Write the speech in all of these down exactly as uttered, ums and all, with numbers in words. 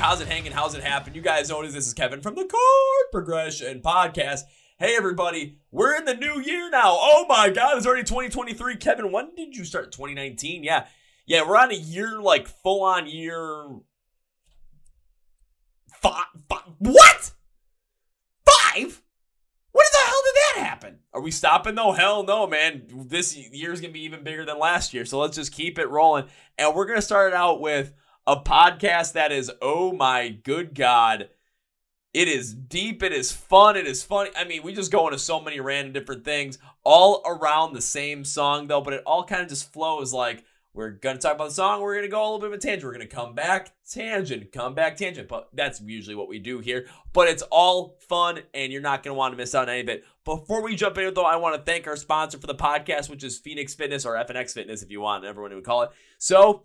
how's it hanging? How's it happen? You guys know it is. This is Kevin from the Chord Progression Podcast. Hey, everybody. We're in the new year now. Oh, my God. It's already twenty twenty-three. Kevin, when did you start twenty nineteen? Yeah. Yeah, we're on a year, like, full-on year... Five, five. What? Five? When the hell did that happen? Are we stopping though? Hell no, man. This year's going to be even bigger than last year. So let's just keep it rolling. And we're going to start it out with a podcast that is, oh my good God. It is deep. It is fun. It is funny. I mean, we just go into so many random different things all around the same song though, but it all kind of just flows like, we're going to talk about the song. We're going to go a little bit of a tangent. We're going to come back, tangent, come back, tangent. But that's usually what we do here. But it's all fun, and you're not going to want to miss out on any of it. Before we jump in, though, I want to thank our sponsor for the podcast, which is F N X Fitness, or F N X Fitness if you want, everyone would call it. So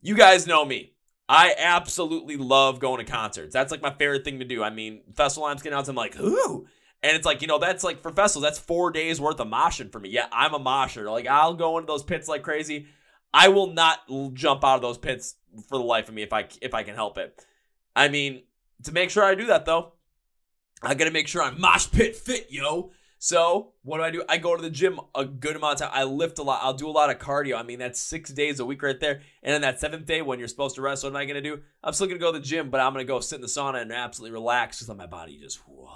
you guys know me. I absolutely love going to concerts. That's like my favorite thing to do. I mean, festival lineups get out, I'm like, ooh. And it's like, you know, that's like for festivals, that's four days worth of moshing for me. Yeah, I'm a mosher. Like, I'll go into those pits like crazy. I will not jump out of those pits for the life of me if I if I can help it. I mean, to make sure I do that, though, I got to make sure I'm mosh pit fit, yo. So what do I do? I go to the gym a good amount of time. I lift a lot. I'll do a lot of cardio. I mean, that's six days a week right there. And then that seventh day when you're supposed to rest, what am I going to do? I'm still going to go to the gym, but I'm going to go sit in the sauna and absolutely relax because let my body just whoa.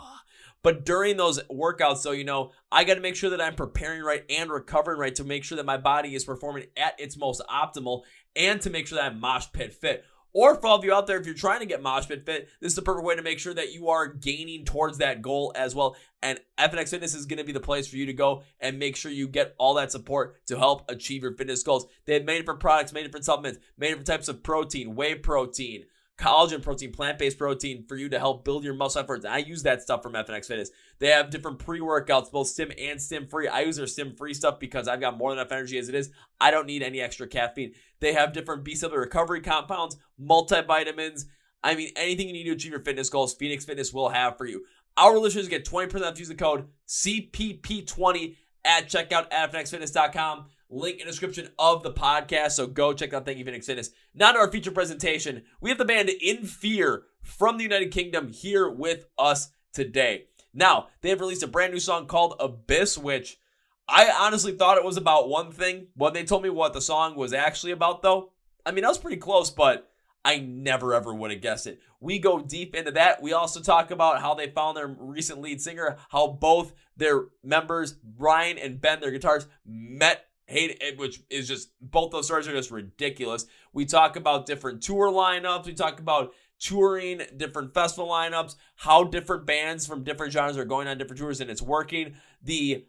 But during those workouts, so, you know, I got to make sure that I'm preparing right and recovering right to make sure that my body is performing at its most optimal and to make sure that I'm mosh pit fit. Or for all of you out there, if you're trying to get mosh pit fit, this is the perfect way to make sure that you are gaining towards that goal as well. And F N X Fitness is going to be the place for you to go and make sure you get all that support to help achieve your fitness goals. They have many different products, many different supplements, many different types of protein, whey protein, collagen protein, plant-based protein for you to help build your muscle efforts. And I use that stuff from F N X Fitness. They have different pre-workouts, both stim and stim-free. I use their stim-free stuff because I've got more than enough energy as it is. I don't need any extra caffeine. They have different B-cell recovery compounds, multivitamins. I mean, anything you need to achieve your fitness goals, F N X Fitness will have for you. Our listeners get twenty percent off. Use the code C P P twenty at checkout at F N X fitness dot com. Link in the description of the podcast, so go check out Thank You F N X Fitness. Now to our feature presentation. We have the band In Fear from the United Kingdom here with us today. Now, they have released a brand new song called Abyss, which I honestly thought it was about one thing. When they told me what the song was actually about, though, I mean, I was pretty close, but I never, ever would have guessed it. We go deep into that. We also talk about how they found their recent lead singer, how both their members, Ryan and Ben, their guitarists, met Hayden, which is just, both those stories are just ridiculous. We talk about different tour lineups. We talk about touring, different festival lineups, how different bands from different genres are going on different tours and it's working. The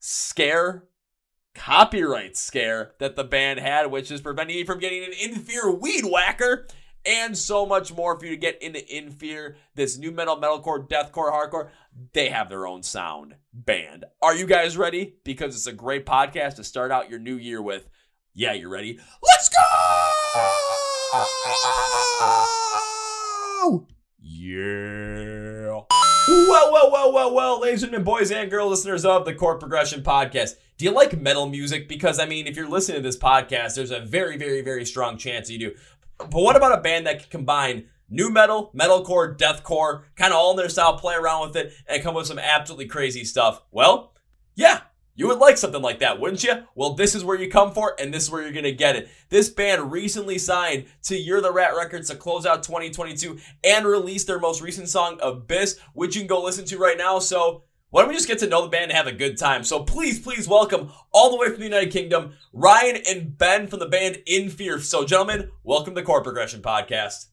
scare, copyright scare that the band had, which is preventing you from getting an In Fear weed whacker. And so much more for you to get into In Fear, this new metal, metalcore, deathcore, hardcore. They have their own sound band. Are you guys ready? Because it's a great podcast to start out your new year with. Yeah, you're ready. Let's go! Yeah. Well, well, well, well, well, ladies and boys and girl listeners of the Chord Progression Podcast. Do you like metal music? Because, I mean, if you're listening to this podcast, there's a very, very, very strong chance you do. But what about a band that can combine new metal, metalcore, deathcore, kind of all in their style, play around with it, and come up with some absolutely crazy stuff? Well, yeah, you would like something like that, wouldn't you? Well, this is where you come for it, and this is where you're going to get it. This band recently signed to You're the Rat Records to close out twenty twenty-two and release their most recent song, Abyss, which you can go listen to right now. So why don't we just get to know the band and have a good time? So please, please welcome all the way from the United Kingdom, Ryan and Ben from the band In Fear. So gentlemen, welcome to the Chord Progression Podcast.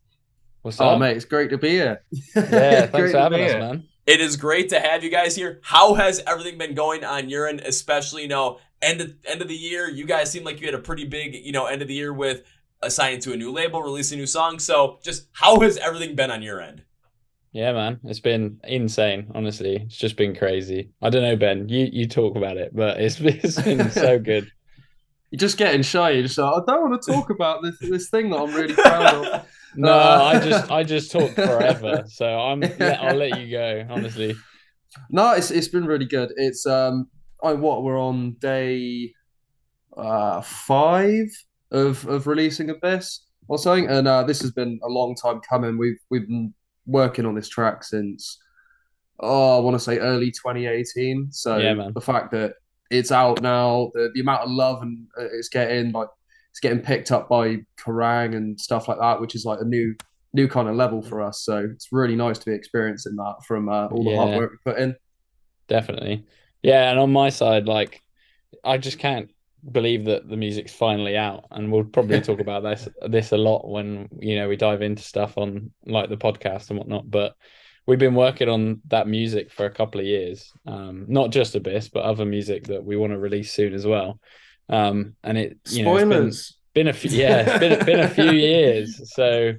What's up, oh, mate? It's great to be here. Yeah, thanks for having us, here. man. It is great to have you guys here. How has everything been going on your end, especially, you know, end of, end of the year? You guys seem like you had a pretty big, you know, end of the year with assigning to a new label, releasing a new song. So just how has everything been on your end? Yeah, man, it's been insane. Honestly, it's just been crazy. I don't know, Ben. You you talk about it, but it's, it's been so good. You're just getting shy. You're just like, I don't want to talk about this this thing that I'm really proud of. No, uh, I just I just talk forever. So I'm I'll let you go. Honestly, no, it's it's been really good. It's um, I what we're on day uh five of of releasing Abyss. or something. And uh, this has been a long time coming. We've we've been working on this track since oh, I want to say early twenty eighteen. So yeah, the fact that it's out now, the, the amount of love and uh, it's getting like it's getting picked up by Kerrang and stuff like that, which is like a new new kind of level for us. So it's really nice to be experiencing that from uh, all the yeah, hard work we put in. Definitely, yeah. And on my side, like I just can't believe that the music's finally out, and we'll probably talk about this this a lot when, you know, we dive into stuff on like the podcast and whatnot. But we've been working on that music for a couple of years, um not just Abyss but other music that we want to release soon as well, um and it you Spoilers. know it's been, been a few yeah it's been, been a few years, so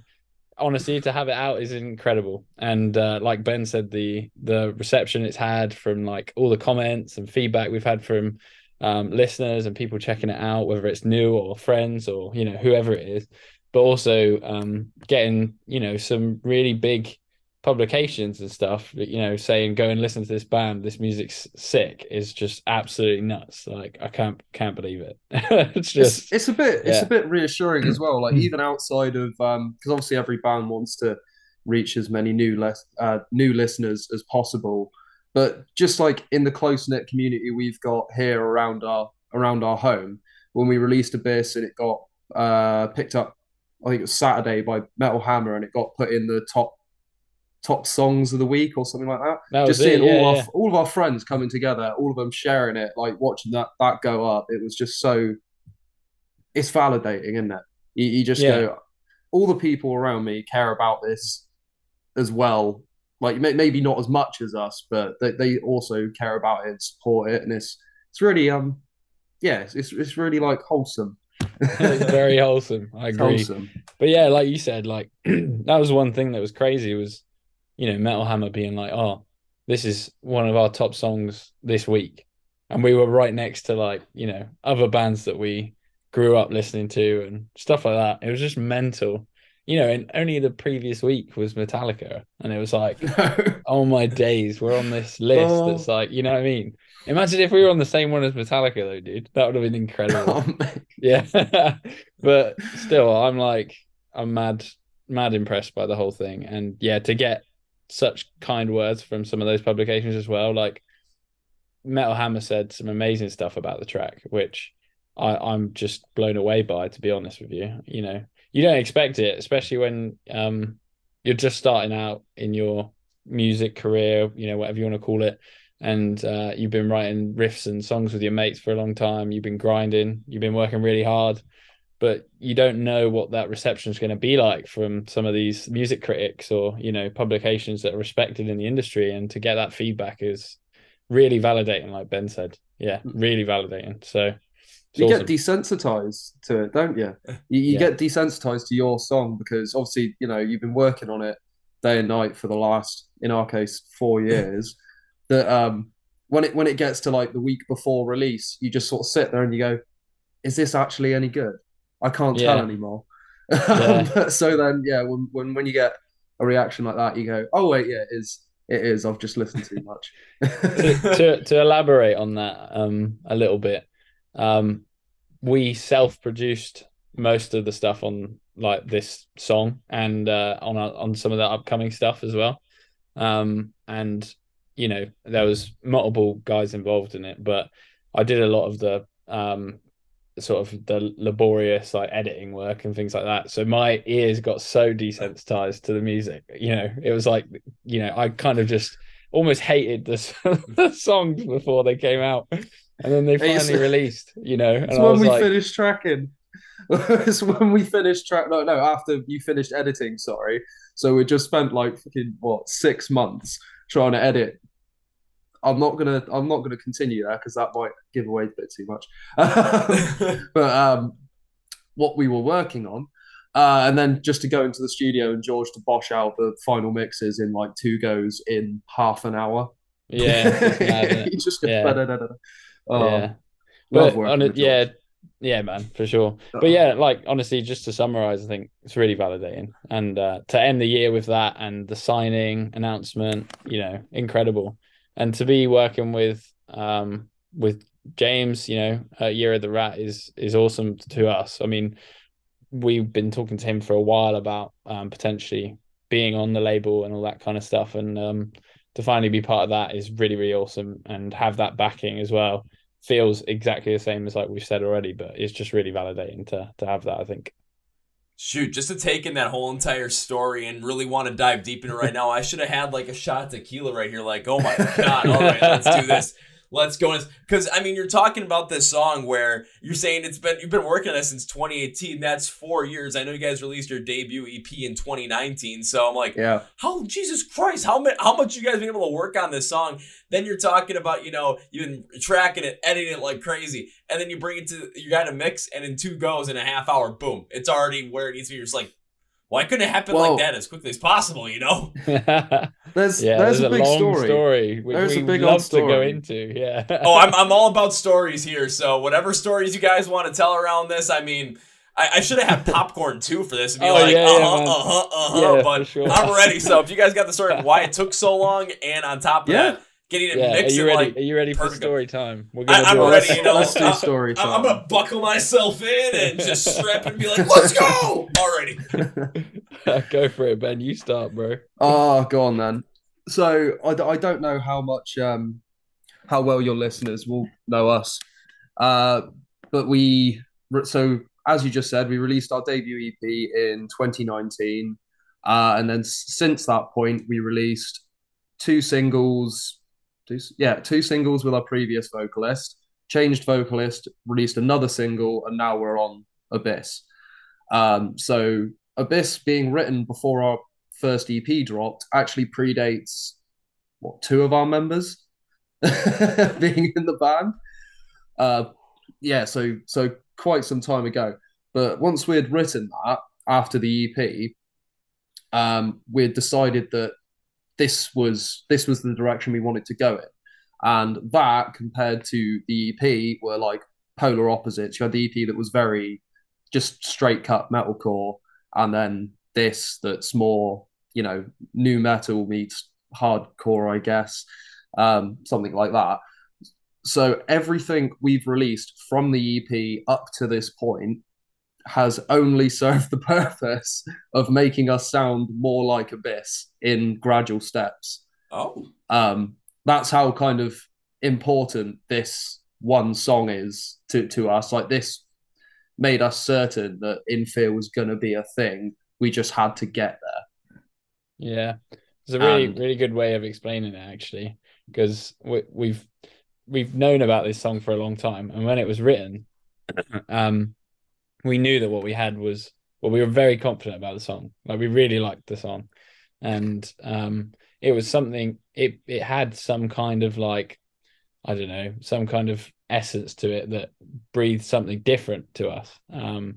honestly to have it out is incredible. And uh, like Ben said, the the reception it's had from like all the comments and feedback we've had from um listeners and people checking it out, whether it's new or friends or, you know, whoever it is, but also um getting, you know, some really big publications and stuff, you know, saying go and listen to this band, this music's sick, is just absolutely nuts. Like I can't can't believe it. It's just it's, it's a bit yeah. it's a bit reassuring as well, like even outside of um because obviously every band wants to reach as many new less uh new listeners as possible, but just like in the close-knit community we've got here around our around our home, when we released Abyss and it got uh picked up, I think it was Saturday, by Metal Hammer, and it got put in the top top songs of the week or something like that. that just seeing it, yeah, all our yeah. all of our friends coming together, all of them sharing it, like watching that that go up, it was just so, it's validating, isn't it? You, you just yeah. go, all the people around me care about this as well. Like maybe not as much as us, but they, they also care about it and support it, and it's it's really um yeah, it's it's, it's really like wholesome. It's very wholesome. I agree. Wholesome. But yeah, like you said, like that was one thing that was crazy was, you know, Metal Hammer being like, oh, this is one of our top songs this week. And we were right next to, like, you know, other bands that we grew up listening to and stuff like that. It was just mental. You know, and only the previous week was Metallica. And it was like, no. oh, my days, we're on this list. Oh. That's like, you know what I mean? Imagine if we were on the same one as Metallica, though, dude. That would have been incredible. Oh, yeah. But still, I'm like, I'm mad, mad impressed by the whole thing. And yeah, to get such kind words from some of those publications as well, like Metal Hammer said some amazing stuff about the track, which I, I'm just blown away by, to be honest with you. You know, you don't expect it, especially when um you're just starting out in your music career, you know, whatever you want to call it, and uh you've been writing riffs and songs with your mates for a long time, you've been grinding, you've been working really hard, but you don't know what that reception is going to be like from some of these music critics or, you know, publications that are respected in the industry. And to get that feedback is really validating, like Ben said. Yeah, really validating. So you awesome. get desensitized to it, don't you? You, you yeah. get desensitized to your song because obviously, you know, you've been working on it day and night for the last, in our case, four years. That um, when it when it gets to like the week before release, you just sort of sit there and you go, is this actually any good? I can't yeah. tell anymore. Yeah. So then, yeah, when, when when you get a reaction like that, you go, "Oh wait, yeah, it is. It is. I've just listened too much." to, to to elaborate on that um, a little bit, um, we self-produced most of the stuff on like this song and uh, on our, on some of the upcoming stuff as well. Um, and you know, there was multiple guys involved in it, but I did a lot of the. Um, sort of the laborious like editing work and things like that, so my ears got so desensitized to the music, you know, it was like, you know, I kind of just almost hated the, the songs before they came out, and then they finally released, you know, and it's when we like, finished tracking it's when we finished track no no after you finished editing, sorry, so we just spent like fucking what six months trying to edit. I'm not gonna. I'm not gonna continue there because that might give away a bit too much. But um, what we were working on, uh, and then just to go into the studio and George to bosh out the final mixes in like two goes in half an hour. Yeah, you just yeah. Da, da, da, da. Oh, yeah. But on a, yeah, yeah, man, for sure. Uh-oh. But yeah, like honestly, just to summarize, I think it's really validating, and uh, to end the year with that and the signing announcement, you know, incredible. And to be working with um with James, you know, uh, Year of the Rat is is awesome to us. I mean, we've been talking to him for a while about um, potentially being on the label and all that kind of stuff. And um, to finally be part of that is really, really awesome. And have that backing as well feels exactly the same as like we've said already, but it's just really validating to to have that, I think. Shoot, just to take in that whole entire story and really want to dive deep into it right now. I should have had like a shot of tequila right here. Like, oh my God, all right, let's do this. Let's go. Because, I mean, you're talking about this song where you're saying it's been, you've been working on it since twenty eighteen. That's four years. I know you guys released your debut E P in twenty nineteen. So I'm like, yeah. How, Jesus Christ, how, how much you guys been able to work on this song? Then you're talking about, you know, you've been tracking it, editing it like crazy. And then you bring it to, you got a mix, and in two goes in a half hour, boom, it's already where it needs to be. You're just like, why couldn't it happen Whoa. like that as quickly as possible, you know? There's, yeah, there's, there's a, a big long story. story which there's we a big love old story. to go into, yeah. oh, I'm I'm all about stories here, so whatever stories you guys want to tell around this, I mean, I, I should have had popcorn too for this and be oh, like, yeah, uh-huh, yeah, uh-huh, uh-huh, yeah, but sure. I'm ready. So if you guys got the story of why it took so long, and on top of yeah. that, getting it yeah. mixed in like... Are you ready for story time? We're gonna I, I'm ready, you know. Let's do story time. I'm, I'm going to buckle myself in and just strap and be like, let's go! Already. Go for it, Ben. You start, bro. Oh, go on, then. So, I, I don't know how much, um, how well your listeners will know us. Uh, but we... So, as you just said, we released our debut E P in twenty nineteen. Uh, and then since that point, we released two singles... Two, yeah, two singles with our previous vocalist, changed vocalist, released another single, and now we're on Abyss. Um, so Abyss, being written before our first E P dropped, actually predates, what, two of our members being in the band? Uh, yeah, so so quite some time ago. But once we had written that, after the E P, um, we had decided that This was this was the direction we wanted to go in. And that, compared to the E P, were like polar opposites. You had the E P that was very just straight-cut metalcore, and then this that's more, you know, new metal meets hardcore, I guess, um, something like that. So everything we've released from the E P up to this point has only served the purpose of making us sound more like Abyss in gradual steps. Oh. Um, that's how kind of important this one song is to, to us. Like, this made us certain that In Fear was going to be a thing. We just had to get there. Yeah. It's a really, and... really good way of explaining it, actually, because we, we've, we've known about this song for a long time. And when it was written, um, we knew that what we had was, well, we were very confident about the song. Like, we really liked the song. And um, it was something, it it had some kind of like, I don't know, some kind of essence to it that breathed something different to us um,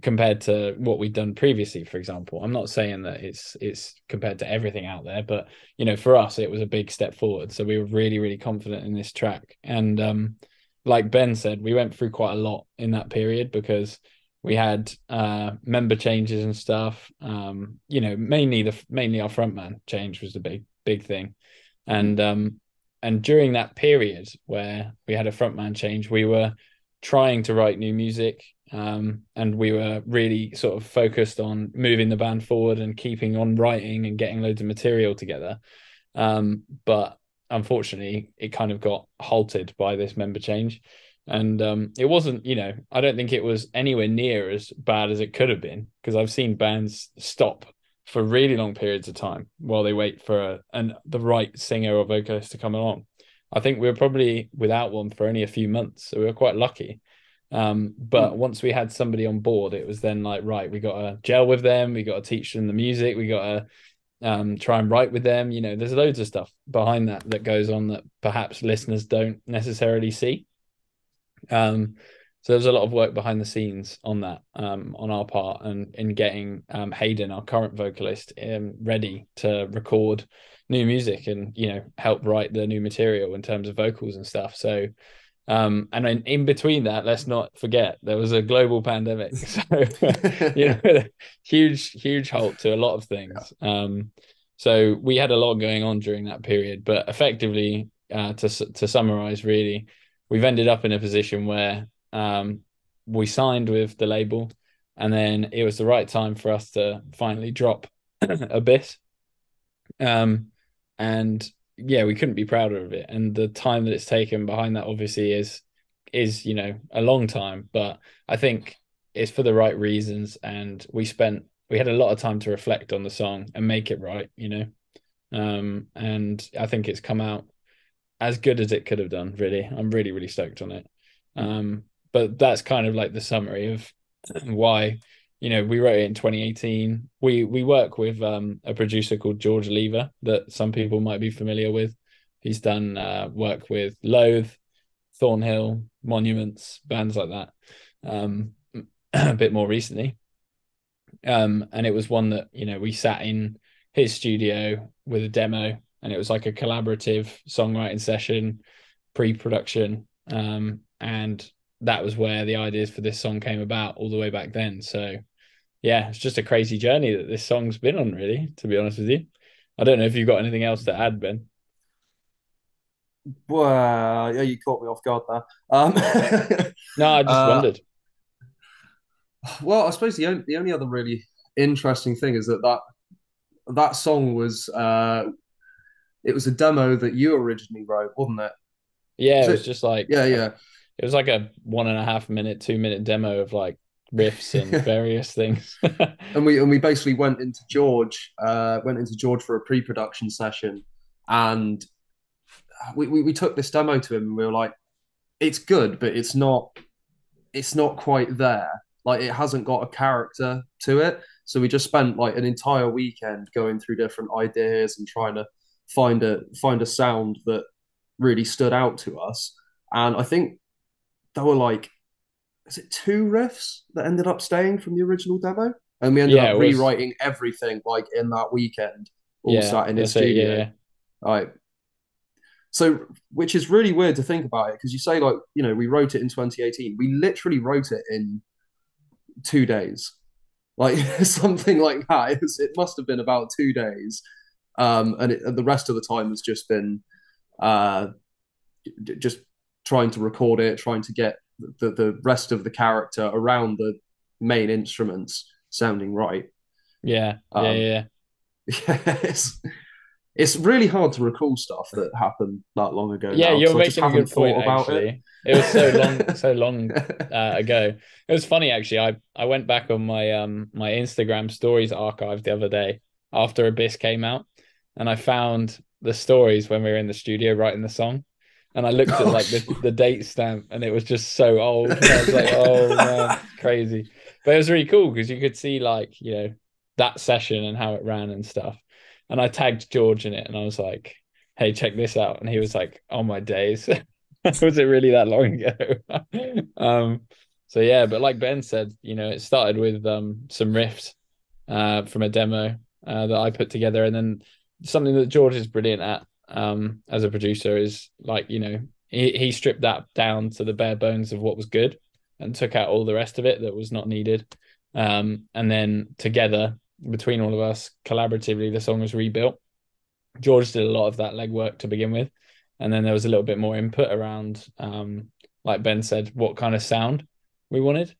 compared to what we'd done previously, for example. I'm not saying that it's it's compared to everything out there, but, you know, for us, it was a big step forward. So we were really, really confident in this track. And um, like Ben said, we went through quite a lot in that period because we had uh, member changes and stuff. Um, you know, mainly the mainly our frontman change was the big big thing, and um, and during that period where we had a frontman change, we were trying to write new music, um, and we were really sort of focused on moving the band forward and keeping on writing and getting loads of material together. Um, but unfortunately, it kind of got halted by this member change. And um, it wasn't, you know, I don't think it was anywhere near as bad as it could have been, because I've seen bands stop for really long periods of time while they wait for a, an, the right singer or vocalist to come along. I think we were probably without one for only a few months, so we were quite lucky. Um, but mm. once we had somebody on board, it was then like, right, we got to gel with them, we got to teach them the music, we got to um, try and write with them. You know, there's loads of stuff behind that that goes on that perhaps listeners don't necessarily see. Um, so there was a lot of work behind the scenes on that, um, on our part, and in getting um, Hayden, our current vocalist, um, ready to record new music and, you know, help write the new material in terms of vocals and stuff. So, um, and in, in between that, let's not forget there was a global pandemic. So, you know, huge, huge halt to a lot of things. Yeah. Um, so we had a lot going on during that period, but effectively, uh, to to summarize, really, we've ended up in a position where um, we signed with the label. And then it was the right time for us to finally drop Abyss. Um, and yeah, we couldn't be prouder of it. And the time that it's taken behind that obviously is, is, you know, a long time, but I think it's for the right reasons. And we spent, we had a lot of time to reflect on the song and make it right, you know? Um, and I think it's come out as good as it could have done, really. I'm really, really stoked on it. Um, but that's kind of like the summary of why, you know, we wrote it in twenty eighteen. We we work with um, a producer called George Lever that some people might be familiar with. He's done uh, work with Loathe, Thornhill, Monuments, bands like that, um, a bit more recently. Um, and it was one that, you know, we sat in his studio with a demo, and it was like a collaborative songwriting session, pre-production. Um, and that was where the ideas for this song came about all the way back then. So yeah, it's just a crazy journey that this song's been on, really, to be honest with you. I don't know if you've got anything else to add, Ben. Well, yeah, you caught me off guard there. Um, no, I just uh, wondered. Well, I suppose the only, the only other really interesting thing is that that, that song was, uh, it was a demo that you originally wrote, wasn't it? Yeah, so, it was just like, yeah, yeah. It was like a one and a half minute, two minute demo of like riffs and various things. And we, and we basically went into George, uh, went into George for a pre-production session, and we, we, we took this demo to him and we were like, it's good, but it's not, it's not quite there. Like, it hasn't got a character to it. So we just spent like an entire weekend going through different ideas and trying to find a, find a sound that really stood out to us. And I think there were like, is it two riffs that ended up staying from the original demo? And we ended yeah, up rewriting was... everything like in that weekend, all yeah, sat in his studio. It, yeah. All right. So, which is really weird to think about it, because you say, like, you know, we wrote it in twenty eighteen. We literally wrote it in two days, like something like that. It, was, it must have been about two days. Um, and, it, and the rest of the time has just been uh, d- just trying to record it, trying to get the, the rest of the character around the main instruments sounding right. Yeah, um, yeah, yeah. yeah it's, it's really hard to recall stuff that happened that long ago. Yeah, now, you're making a good point, actually. It. it was so long, so long uh, ago. It was funny, actually. I, I went back on my um my Instagram stories archive the other day after Abyss came out, and I found the stories when we were in the studio writing the song. And I looked at like the, the date stamp, and it was just so old. And I was like, oh, man, it's crazy. But it was really cool because you could see, like, you know, that session and how it ran and stuff. And I tagged George in it, and I was like, hey, check this out. And he was like, oh, my days. Was it really that long ago? um, so, yeah, but like Ben said, you know, it started with um, some riffs uh, from a demo uh, that I put together. And then something that George is brilliant at, um as a producer, is like, you know, he, he stripped that down to the bare bones of what was good and took out all the rest of it that was not needed, um and then together between all of us collaboratively the song was rebuilt. George did a lot of that legwork to begin with, and then there was a little bit more input around um like Ben said, what kind of sound we wanted.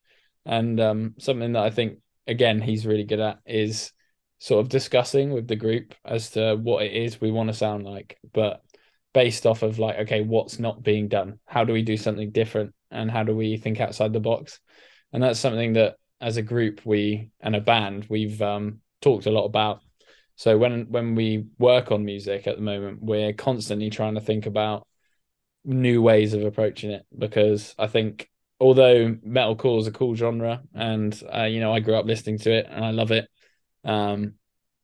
And um something that I think again he's really good at is sort of discussing with the group as to what it is we want to sound like, but based off of like, okay, what's not being done? How do we do something different? And how do we think outside the box? And that's something that as a group, we, and a band, we've um, talked a lot about. So when, when we work on music at the moment, we're constantly trying to think about new ways of approaching it, because I think although metalcore is a cool genre and, uh, you know, I grew up listening to it and I love it, um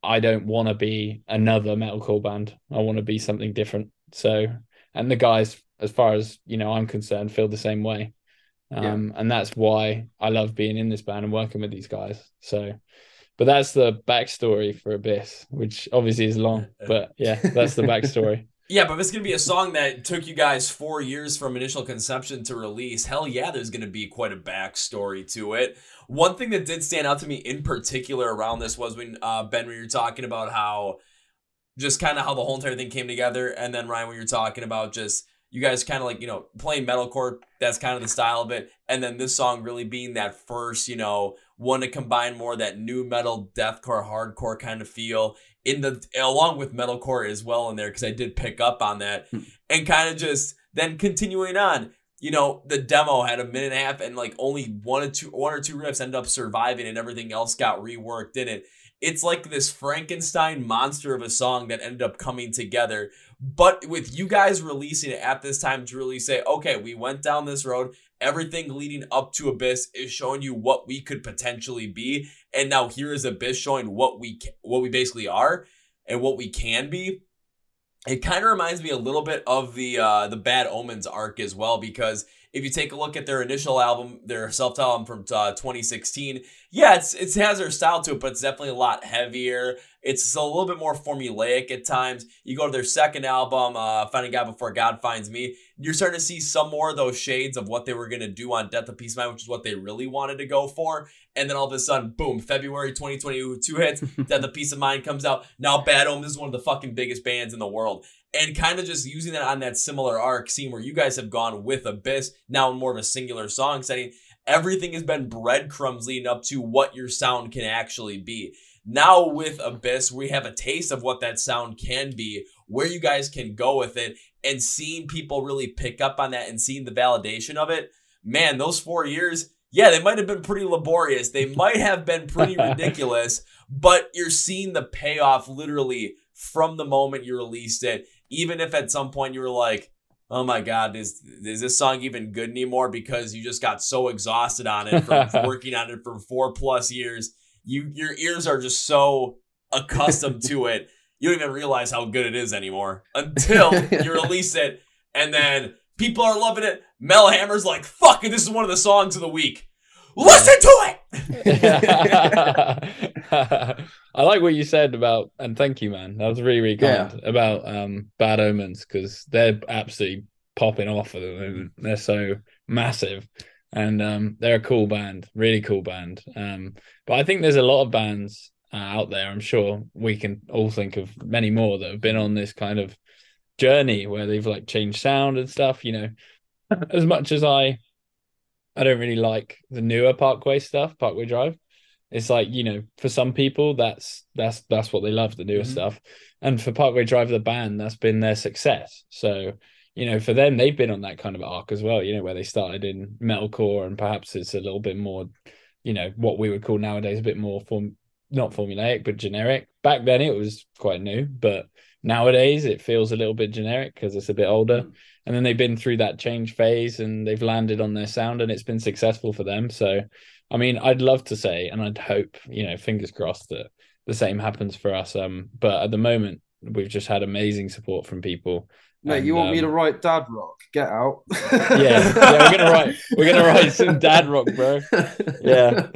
I don't want to be another metalcore band. I want to be something different. So, and the guys, as far as, you know, I'm concerned, feel the same way. um yeah. And that's why I love being in this band and working with these guys. So, but that's the backstory for Abyss, which obviously is long, but yeah, that's the backstory. Yeah, but it's going to be a song that took you guys four years from initial conception to release. Hell yeah, there's going to be quite a backstory to it. One thing that did stand out to me in particular around this was when, uh, Ben, when you were talking about how, just kind of how the whole entire thing came together. And then, Ryan, when you were talking about just, you guys kind of like, you know, playing metalcore, that's kind of the style of it. And then this song really being that first, you know, one to combine more that new metal, deathcore, hardcore kind of feel in the, along with metalcore as well in there, because I did pick up on that. And kind of just then continuing on, you know, the demo had a minute and a half and like only one or two, one or two riffs ended up surviving and everything else got reworked in it. It's like this Frankenstein monster of a song that ended up coming together. But with you guys releasing it at this time to really say, okay, we went down this road. Everything leading up to Abyss is showing you what we could potentially be. And now here is Abyss showing what we what we basically are and what we can be. It kind of reminds me a little bit of the uh, the Bad Omens arc as well, because if you take a look at their initial album, their self-titled album from uh, twenty sixteen, yeah, it's, it has their style to it, but it's definitely a lot heavier. It's a little bit more formulaic at times. You go to their second album, uh, Finding God Before God Finds Me, you're starting to see some more of those shades of what they were going to do on Death of Peace of Mind, which is what they really wanted to go for. And then all of a sudden, boom, February twenty twenty-two hits, Death of Peace of Mind comes out. Now Bad Omens is one of the fucking biggest bands in the world. And kind of just using that on that similar arc scene where you guys have gone with Abyss, now in more of a singular song setting. Everything has been breadcrumbs leading up to what your sound can actually be. Now with Abyss, we have a taste of what that sound can be, where you guys can go with it, and seeing people really pick up on that and seeing the validation of it. Man, those four years... yeah, they might have been pretty laborious. They might have been pretty ridiculous, but you're seeing the payoff literally from the moment you released it. Even if at some point you were like, oh my God, is, is this song even good anymore? Because you just got so exhausted on it from working on it for four plus years. You, your ears are just so accustomed to it. You don't even realize how good it is anymore until you release it. And then people are loving it. Metal Hammer's like, fuck it, this is one of the songs of the week. Listen to it! I like what you said about, and thank you, man. That was really, really kind. Yeah. About um, Bad Omens, because they're absolutely popping off at the moment. They're so massive. And um, they're a cool band, really cool band. Um, but I think there's a lot of bands uh, out there, I'm sure we can all think of many more that have been on this kind of journey where they've like changed sound and stuff, you know. As much as I, I don't really like the newer Parkway stuff, Parkway Drive. It's like, you know, for some people, that's that's that's what they love, the newer mm-hmm. stuff. And for Parkway Drive, the band, that's been their success. So, you know, for them, they've been on that kind of arc as well, you know, where they started in metalcore and perhaps it's a little bit more, you know, what we would call nowadays a bit more, form not formulaic, but generic. Back then, it was quite new, but nowadays, it feels a little bit generic because it's a bit older. Mm-hmm. And then they've been through that change phase and they've landed on their sound and it's been successful for them. So, I mean, I'd love to say, and I'd hope, you know, fingers crossed that the same happens for us. Um, but at the moment, we've just had amazing support from people. Mate, and, you want um, me to write Dad Rock? Get out. yeah, yeah, we're gonna write. We're gonna write some Dad Rock, bro. Yeah,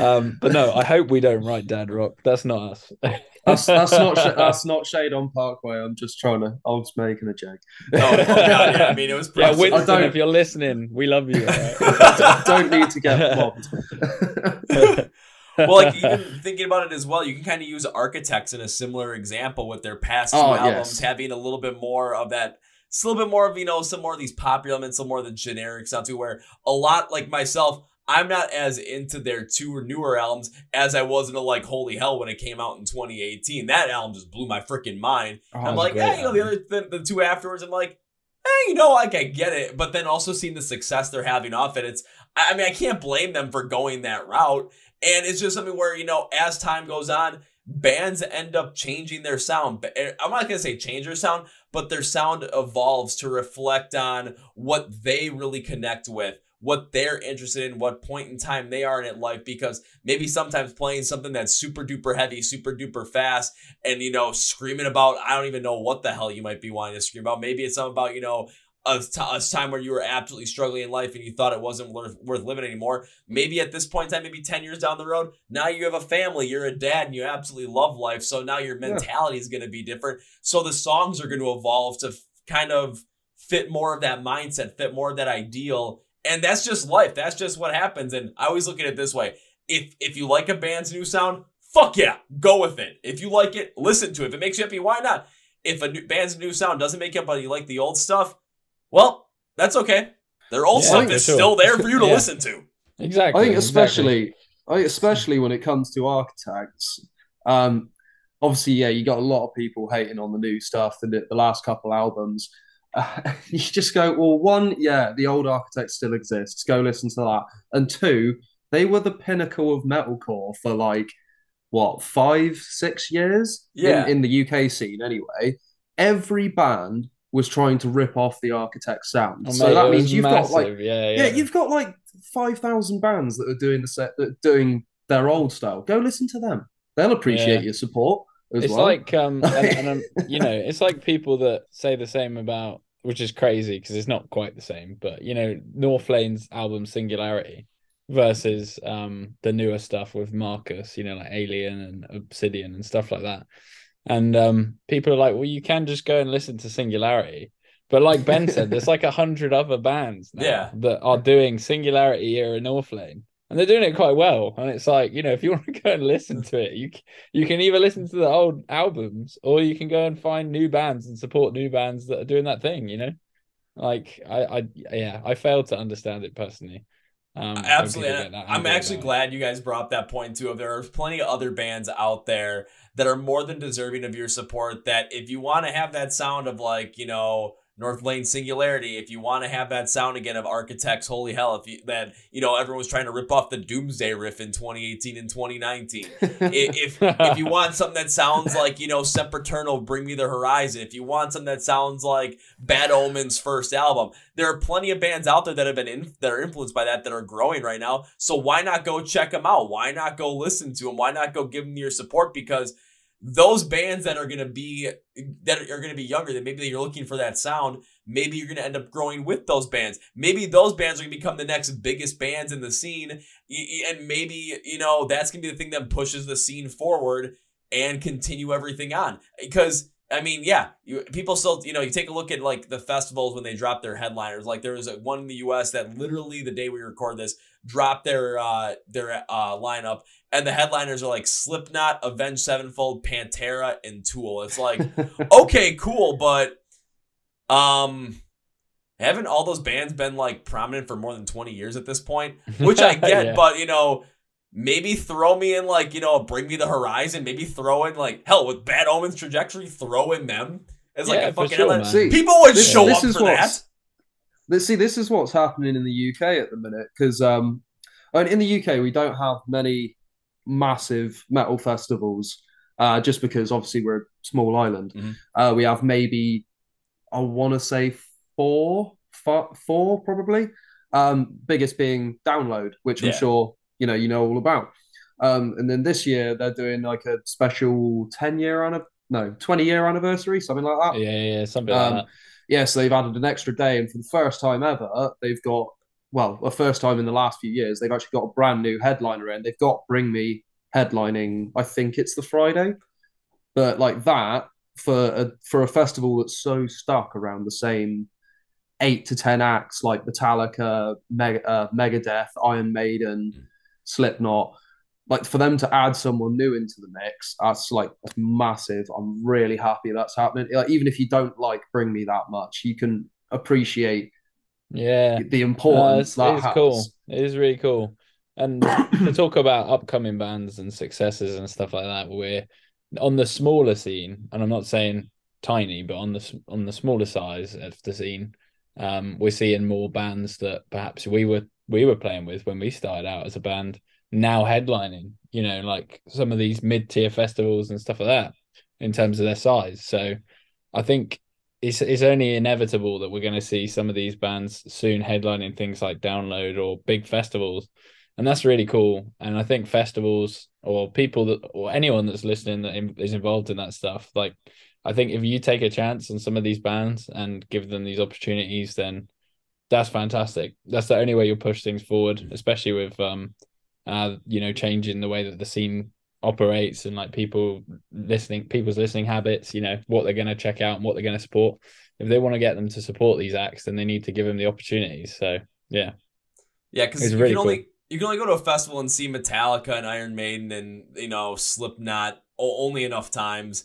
um, but no, I hope we don't write Dad Rock. That's not us. that's, that's not. Sh- that's not shade on Parkway. I'm just trying to. I was making a joke. No, oh, God, yeah, I mean it was. Yeah, Winston, if you're listening, we love you. Right? don't, don't need to get mobbed. Well, like even thinking about it as well, you can kind of use Architects in a similar example with their past two oh, albums, yes. having a little bit more of that, it's a little bit more of, you know, some more of these popular elements, some more of the generic sound too, where a lot like myself, I'm not as into their two newer albums as I was into like Holy Hell when it came out in twenty eighteen. That album just blew my freaking mind. Oh, I'm like, yeah, hey, you know, the other th- the two afterwards, I'm like, hey, you know, like I get it. But then also seeing the success they're having off it, it's, I mean, I can't blame them for going that route. And it's just something where, you know, as time goes on, bands end up changing their sound. I'm not going to say change their sound, but their sound evolves to reflect on what they really connect with, what they're interested in, what point in time they are in life, because maybe sometimes playing something that's super duper heavy, super duper fast, and, you know, screaming about, I don't even know what the hell you might be wanting to scream about. Maybe it's something about, you know, A, t- a time where you were absolutely struggling in life and you thought it wasn't worth, worth living anymore. Maybe at this point in time, maybe ten years down the road, now you have a family, you're a dad and you absolutely love life. So now your mentality is going to be different. So the songs are going to evolve to f- kind of fit more of that mindset, fit more of that ideal. And that's just life. That's just what happens. And I always look at it this way. If, if you like a band's new sound, fuck yeah, go with it. If you like it, listen to it. If it makes you happy, why not? If a new band's new sound doesn't make you happy, but you like the old stuff, Well, that's okay. Their old yeah, stuff is sure. still there for you to yeah. listen to. Exactly. I think especially, exactly. I think especially when it comes to Architects. Um, obviously, yeah, you got a lot of people hating on the new stuff and the, the last couple albums. Uh, you just go, well, one, yeah, the old Architects still exists. Go listen to that. And two, they were the pinnacle of metalcore for like, what, five, six years? Yeah. In, in the U K scene anyway. Every band was trying to rip off the Architects sound. Oh, so mate, that means you've massive. got like, yeah, yeah. yeah, you've got like five thousand bands that are doing the set, that are doing their old style. Go listen to them. They'll appreciate yeah. your support. As it's well. like, um, and, and, um, you know, it's like people that say the same about, which is crazy because it's not quite the same, but, you know, Northlane's album Singularity versus um, the newer stuff with Marcus, you know, like Alien and Obsidian and stuff like that. And um, people are like, well, you can just go and listen to Singularity. But like Ben said, there's like a hundred other bands now yeah. that are doing Singularity era Northlane. And they're doing it quite well. And it's like, you know, if you want to go and listen to it, you you can either listen to the old albums or you can go and find new bands and support new bands that are doing that thing, you know? Like, I, I yeah, I failed to understand it personally. Um, Absolutely. I'm actually glad you guys brought up that point, too. There are plenty of other bands out there that are more than deserving of your support, that if you want to have that sound of, like, you know, Northlane Singularity, if you want to have that sound again of Architects, Holy Hell, if you, that, you know, everyone was trying to rip off the Doomsday riff in twenty eighteen and twenty nineteen. if, if if you want something that sounds like, you know, Sempiternal, Bring Me the Horizon, if you want something that sounds like Bad Omens' first album, there are plenty of bands out there that have been in, that are influenced by that, that are growing right now. So why not go check them out? Why not go listen to them? Why not go give them your support? Because those bands that are going to be that are going to be younger, that maybe you're looking for that sound, maybe you're going to end up growing with those bands. Maybe those bands are going to become the next biggest bands in the scene. And maybe, you know, that's going to be the thing that pushes the scene forward and continue everything on. Because, I mean, yeah, you, people still, you know, you take a look at like the festivals when they drop their headliners. Like there was a, one in the U S that literally the day we record this dropped their, uh, their uh, lineup. And the headliners are like Slipknot, Avenged Sevenfold, Pantera, and Tool. It's like, okay, cool, but um, haven't all those bands been like prominent for more than twenty years at this point? Which I get, yeah. but you know, maybe throw me in like, you know, Bring Me the Horizon. Maybe throw in like, hell, with Bad Omens trajectory, throw in them. It's yeah, like a fucking sure, see, people would this, show this up for that. Let's see, this is what's happening in the U K at the minute, because um, and in the U K we don't have many massive metal festivals, uh, just because obviously we're a small island. Mm-hmm. Uh, we have maybe, I want to say four, four, four probably. Um, biggest being Download, which yeah. I'm sure you know you know all about. Um, and then this year they're doing like a special ten year no twenty year anniversary, something like that. Yeah, yeah, something um, like that. Yeah, so they've added an extra day, and for the first time ever, they've got. Well, the first time in the last few years, they've actually got a brand new headliner in. They've got Bring Me headlining, I think it's the Friday. But like that, for a, for a festival that's so stuck around the same eight to ten acts, like Metallica, Meg- uh, Megadeth, Iron Maiden, mm. Slipknot, like for them to add someone new into the mix, that's like that's massive. I'm really happy that's happening. Like, even if you don't like Bring Me that much, you can appreciate yeah the importance uh, that it's cool. It is really cool. And to talk about upcoming bands and successes and stuff like that, we're on the smaller scene, and I'm not saying tiny, but on the on the smaller size of the scene, um we're seeing more bands that perhaps we were we were playing with when we started out as a band now headlining, you know, like some of these mid-tier festivals and stuff like that in terms of their size. So I think It's, it's only inevitable that we're going to see some of these bands soon headlining things like Download or big festivals. And that's really cool. And I think festivals or people that, or anyone that's listening that is involved in that stuff, like, I think if you take a chance on some of these bands and give them these opportunities, then that's fantastic. That's the only way you'll push things forward, especially with, um, uh, you know, changing the way that the scene operates and like people listening people's listening habits, you know, what they're going to check out and what they're going to support. If they want to get them to support these acts, then they need to give them the opportunities. So yeah yeah because you, really cool. you can only go to a festival and see Metallica and Iron Maiden and, you know, Slipknot only enough times,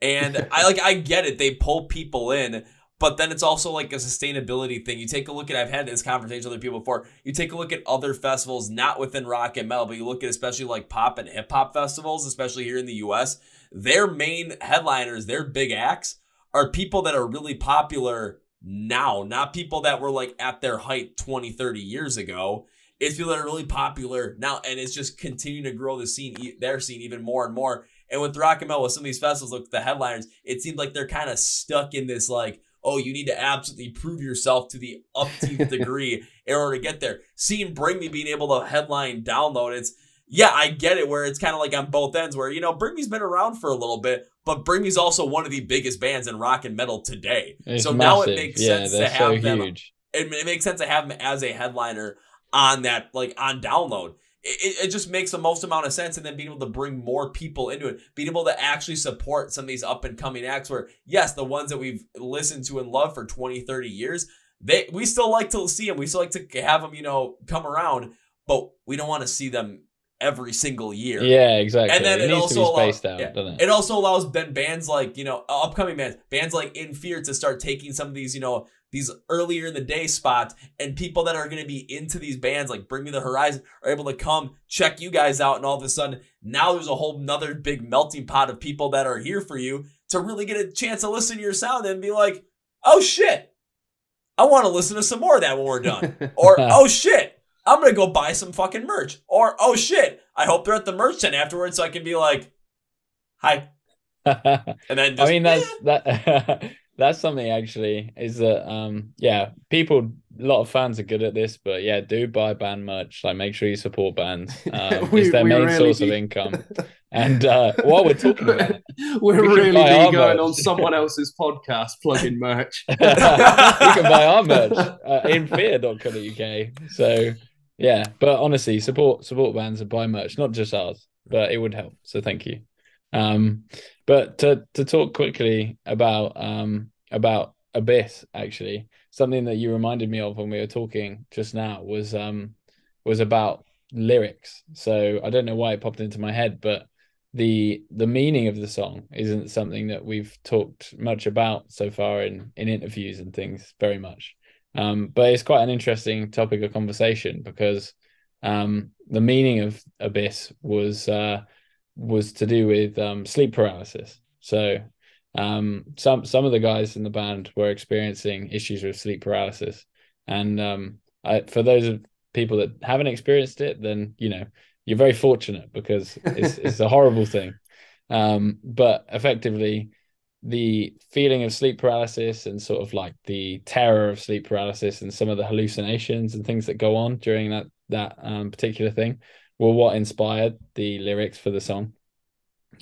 and I like I get it, they pull people in, But then it's also like a sustainability thing. You take a look at, I've had this conversation with other people before, you take a look at other festivals, not within rock and metal, but you look at especially like pop and hip hop festivals, especially here in the U S, their main headliners, their big acts are people that are really popular now, not people that were like at their height twenty, thirty years ago. It's people that are really popular now, and it's just continuing to grow the scene, their scene even more and more. And with rock and metal, with some of these festivals, look, the headliners, it seems like they're kind of stuck in this like, oh, you need to absolutely prove yourself to the upteenth degree in order to get there. Seeing Bring Me being able to headline Download, it's, yeah, I get it, where it's kind of like on both ends where, you know, Bring Me's been around for a little bit, but Bring Me's also one of the biggest bands in rock and metal today. It's so massive. Now it makes yeah, sense to have so them. Huge. It, it makes sense to have them as a headliner on that, like on Download. It, it just makes the most amount of sense, and then being able to bring more people into it, being able to actually support some of these up and coming acts where, yes, the ones that we've listened to and loved for twenty, thirty years, they we still like to see them. We still like to have them, you know, come around, but we don't want to see them every single year. Yeah, exactly. And then it, it also allows, out, yeah, it? it also allows then bands like, you know, upcoming bands, bands like In Fear to start taking some of these, you know, these earlier in the day spots, and people that are going to be into these bands like Bring Me the Horizon are able to come check you guys out. And all of a sudden now there's a whole nother big melting pot of people that are here for you to really get a chance to listen to your sound and be like, oh shit, I want to listen to some more of that when we're done. Or, oh shit, I'm going to go buy some fucking merch. Or, oh shit, I hope they're at the merch tent afterwards so I can be like, hi. And then just, I mean, that's, yeah. that. That's something actually is that, um, yeah, people, a lot of fans are good at this, but yeah, do buy band merch. Like, make sure you support bands. Um, we, it's their main really source need... of income. And uh, while we're talking about it, we're we really going merch. on someone else's podcast plugging merch. You can buy our merch at in fear dot co dot U K. So yeah, but honestly, support, support bands and buy merch, not just ours, but it would help. So thank you. Um, but to, to talk quickly about, um, about Abyss, actually, something that you reminded me of when we were talking just now was, um, was about lyrics. So I don't know why it popped into my head, but the, the meaning of the song isn't something that we've talked much about so far in, in interviews and things very much. Um, but it's quite an interesting topic of conversation because, um, the meaning of Abyss was, uh, was to do with um, sleep paralysis. So um, some some of the guys in the band were experiencing issues with sleep paralysis. And um, I, for those of people that haven't experienced it, then, you know, you're very fortunate because it's, it's a horrible thing. Um, but effectively, the feeling of sleep paralysis and sort of like the terror of sleep paralysis and some of the hallucinations and things that go on during that, that um, particular thing were what inspired the lyrics for the song.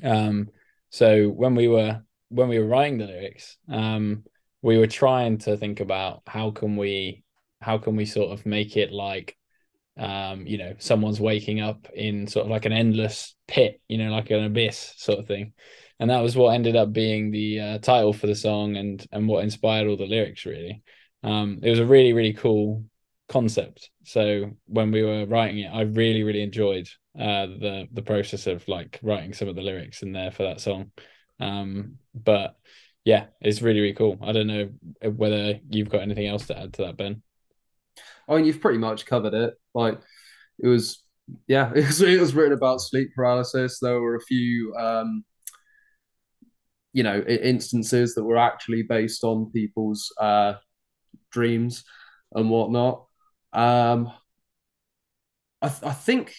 Um, so when we were when we were writing the lyrics, um, we were trying to think about how can we how can we sort of make it like, um, you know, someone's waking up in sort of like an endless pit, you know, like an abyss sort of thing. And that was what ended up being the uh, title for the song and and what inspired all the lyrics, really. Um, it was a really, really cool concept. So when we were writing it, I really really enjoyed uh the the process of like writing some of the lyrics in there for that song. Um but yeah, it's really really cool. I don't know whether you've got anything else to add to that, Ben. I mean, you've pretty much covered it. Like, it was yeah it was, it was written about sleep paralysis. There were a few um you know instances that were actually based on people's uh dreams and whatnot. Um, I, th I think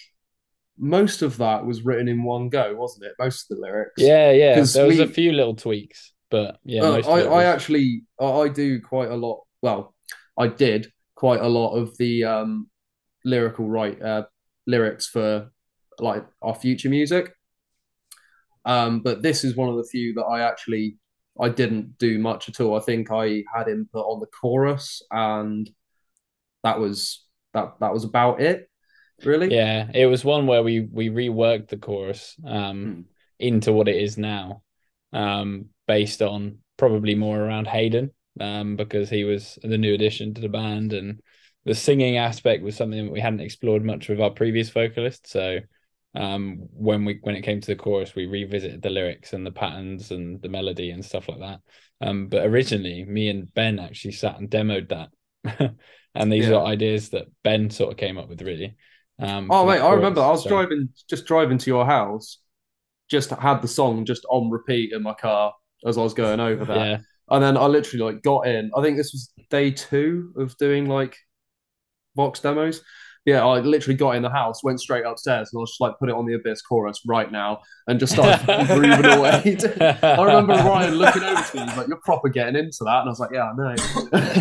most of that was written in one go, wasn't it? Most of the lyrics. Yeah, yeah. There was we, a few little tweaks, but yeah. Uh, most I, of it was... I actually, I do quite a lot. Well, I did quite a lot of the um, lyrical write uh, lyrics for like our future music. Um, but this is one of the few that I actually I didn't do much at all. I think I had input on the chorus and. That was that. That was about it, really. Yeah, it was one where we we reworked the chorus um, mm. into what it is now, um, based on probably more around Hayden, um, because he was the new addition to the band, and the singing aspect was something that we hadn't explored much with our previous vocalist. So um when we when it came to the chorus, we revisited the lyrics and the patterns and the melody and stuff like that. Um but originally me and Ben actually sat and demoed that and these yeah. are ideas that Ben sort of came up with, really. Um oh mate, I remember I was so. driving just driving to your house, just had the song just on repeat in my car as I was going over that. Yeah. And then I literally like got in, I think this was day two of doing like Vox demos. Yeah, I literally got in the house, went straight upstairs, and I was just like, put it on the Abyss chorus right now, and just started grooving away. I remember Ryan looking over to me, he's like, you're proper getting into that. And I was like,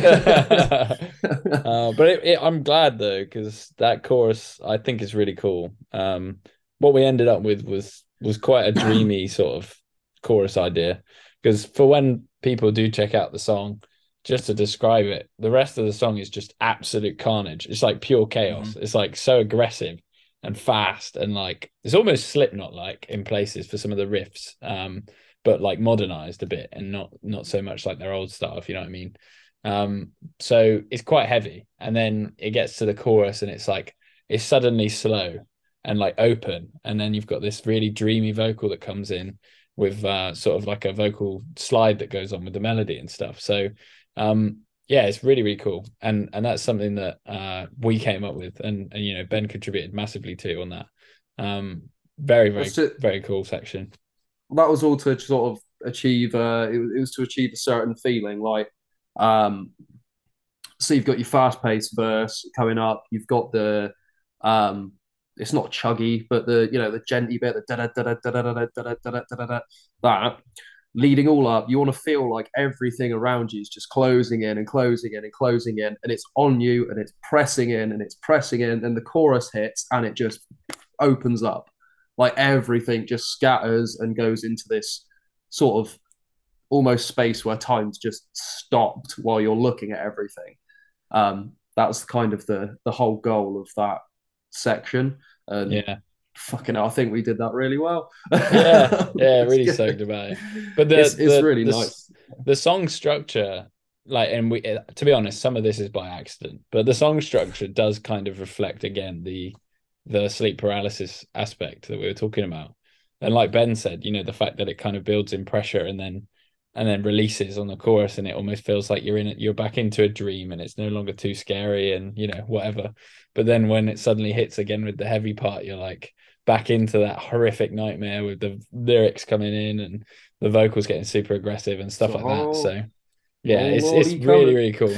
yeah, I know. uh, but it, it, I'm glad, though, because that chorus, I think, is really cool. Um, what we ended up with was was quite a dreamy sort of chorus idea, because for when people do check out the song, just to describe it, the rest of the song is just absolute carnage. It's like pure chaos. Mm-hmm. It's like so aggressive and fast, and like it's almost Slipknot-like in places for some of the riffs, um, but like modernized a bit and not not so much like their old stuff, you know what I mean? Um, so it's quite heavy. And then it gets to the chorus and it's like, it's suddenly slow and like open. And then you've got this really dreamy vocal that comes in with uh, sort of like a vocal slide that goes on with the melody and stuff. So um yeah, it's really really cool, and and that's something that uh we came up with, and, and you know, Ben contributed massively to on that. um very very to, very cool section. That was all to sort of achieve uh it, it was to achieve a certain feeling, like um so you've got your fast-paced verse coming up, you've got the um it's not chuggy, but the, you know, the genty bit, the da da da da da da da da da da da, that leading all up. You want to feel like everything around you is just closing in and closing in and closing in, and it's on you and it's pressing in and it's pressing in, and the chorus hits and it just opens up. Like everything just scatters and goes into this sort of almost space where time's just stopped while you're looking at everything. Um, that was kind of the the whole goal of that section. And yeah. Fucking hell, I think we did that really well. yeah, yeah, really soaked about it. But the, it's, it's the, really the, nice. The song structure, like, and we, to be honest, some of this is by accident, but the song structure does kind of reflect again the the sleep paralysis aspect that we were talking about. And like Ben said, you know, the fact that it kind of builds in pressure and then and then releases on the chorus, and it almost feels like you're in it, you're back into a dream, and it's no longer too scary, and you know, whatever. But then when it suddenly hits again with the heavy part, you're like back into that horrific nightmare with the lyrics coming in and the vocals getting super aggressive and stuff like that. So yeah, it's it's really, really cool.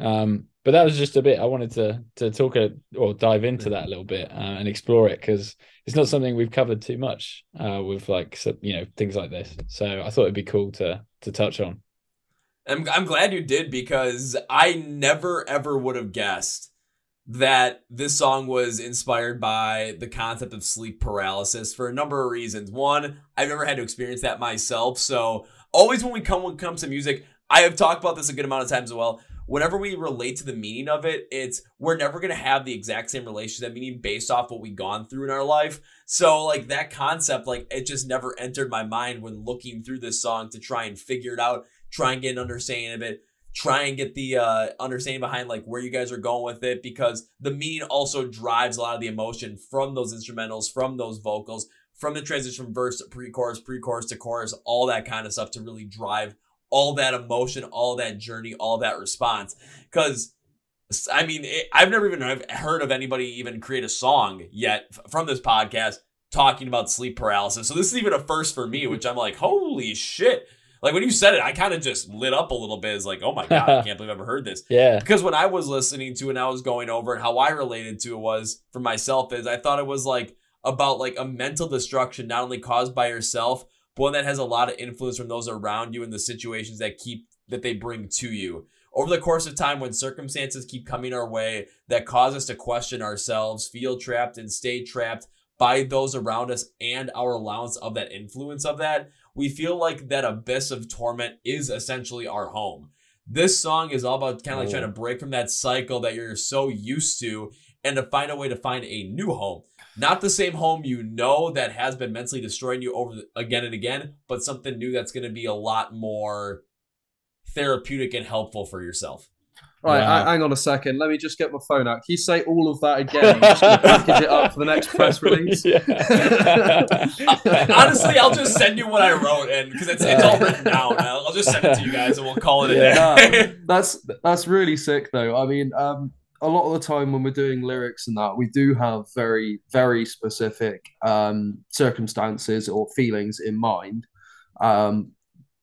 Um, but that was just a bit I wanted to to talk a, or dive into that a little bit uh, and explore it, because it's not something we've covered too much uh, with like, you know, things like this. So I thought it'd be cool to to touch on. I'm I'm glad you did, because I never ever would have guessed that this song was inspired by the concept of sleep paralysis for a number of reasons. One, I've never had to experience that myself. So always when we come when it comes to music, I have talked about this a good amount of times as well. Whenever we relate to the meaning of it, it's we're never going to have the exact same relation to that meaning based off what we've gone through in our life. So like that concept, like it just never entered my mind when looking through this song to try and figure it out, try and get an understanding of it. Try and get the uh, understanding behind like where you guys are going with it, because the meaning also drives a lot of the emotion from those instrumentals, from those vocals, from the transition from verse to pre-chorus, pre-chorus to chorus, all that kind of stuff to really drive all that emotion, all that journey, all that response. Because, I mean, it, I've never even I've heard of anybody even create a song yet from this podcast talking about sleep paralysis. So this is even a first for me, which I'm like, holy shit. Like when you said it, I kind of just lit up a little bit. It's like, oh my God, I can't believe I've ever heard this. Yeah. Because when I was listening to it and I was going over it, how I related to it was for myself is I thought it was like about like a mental destruction, not only caused by yourself, but one that has a lot of influence from those around you and the situations that keep, that they bring to you. Over the course of time, when circumstances keep coming our way that cause us to question ourselves, feel trapped and stay trapped by those around us and our allowance of that influence of that, we feel like that abyss of torment is essentially our home. This song is all about kind of like oh. trying to break from that cycle that you're so used to and to find a way to find a new home. Not the same home you know that has been mentally destroying you over the, again and again, but something new that's going to be a lot more therapeutic and helpful for yourself. Right, wow. I, hang on a second. Let me just get my phone out. Can you say all of that again? I'm just going to package it up for the next press release. Honestly, I'll just send you what I wrote, and because it's, it's all written down. I'll, I'll just send it to you guys, and we'll call it yeah. a day. No, that's that's really sick, though. I mean, um, a lot of the time when we're doing lyrics and that, we do have very, very specific um, circumstances or feelings in mind. Um,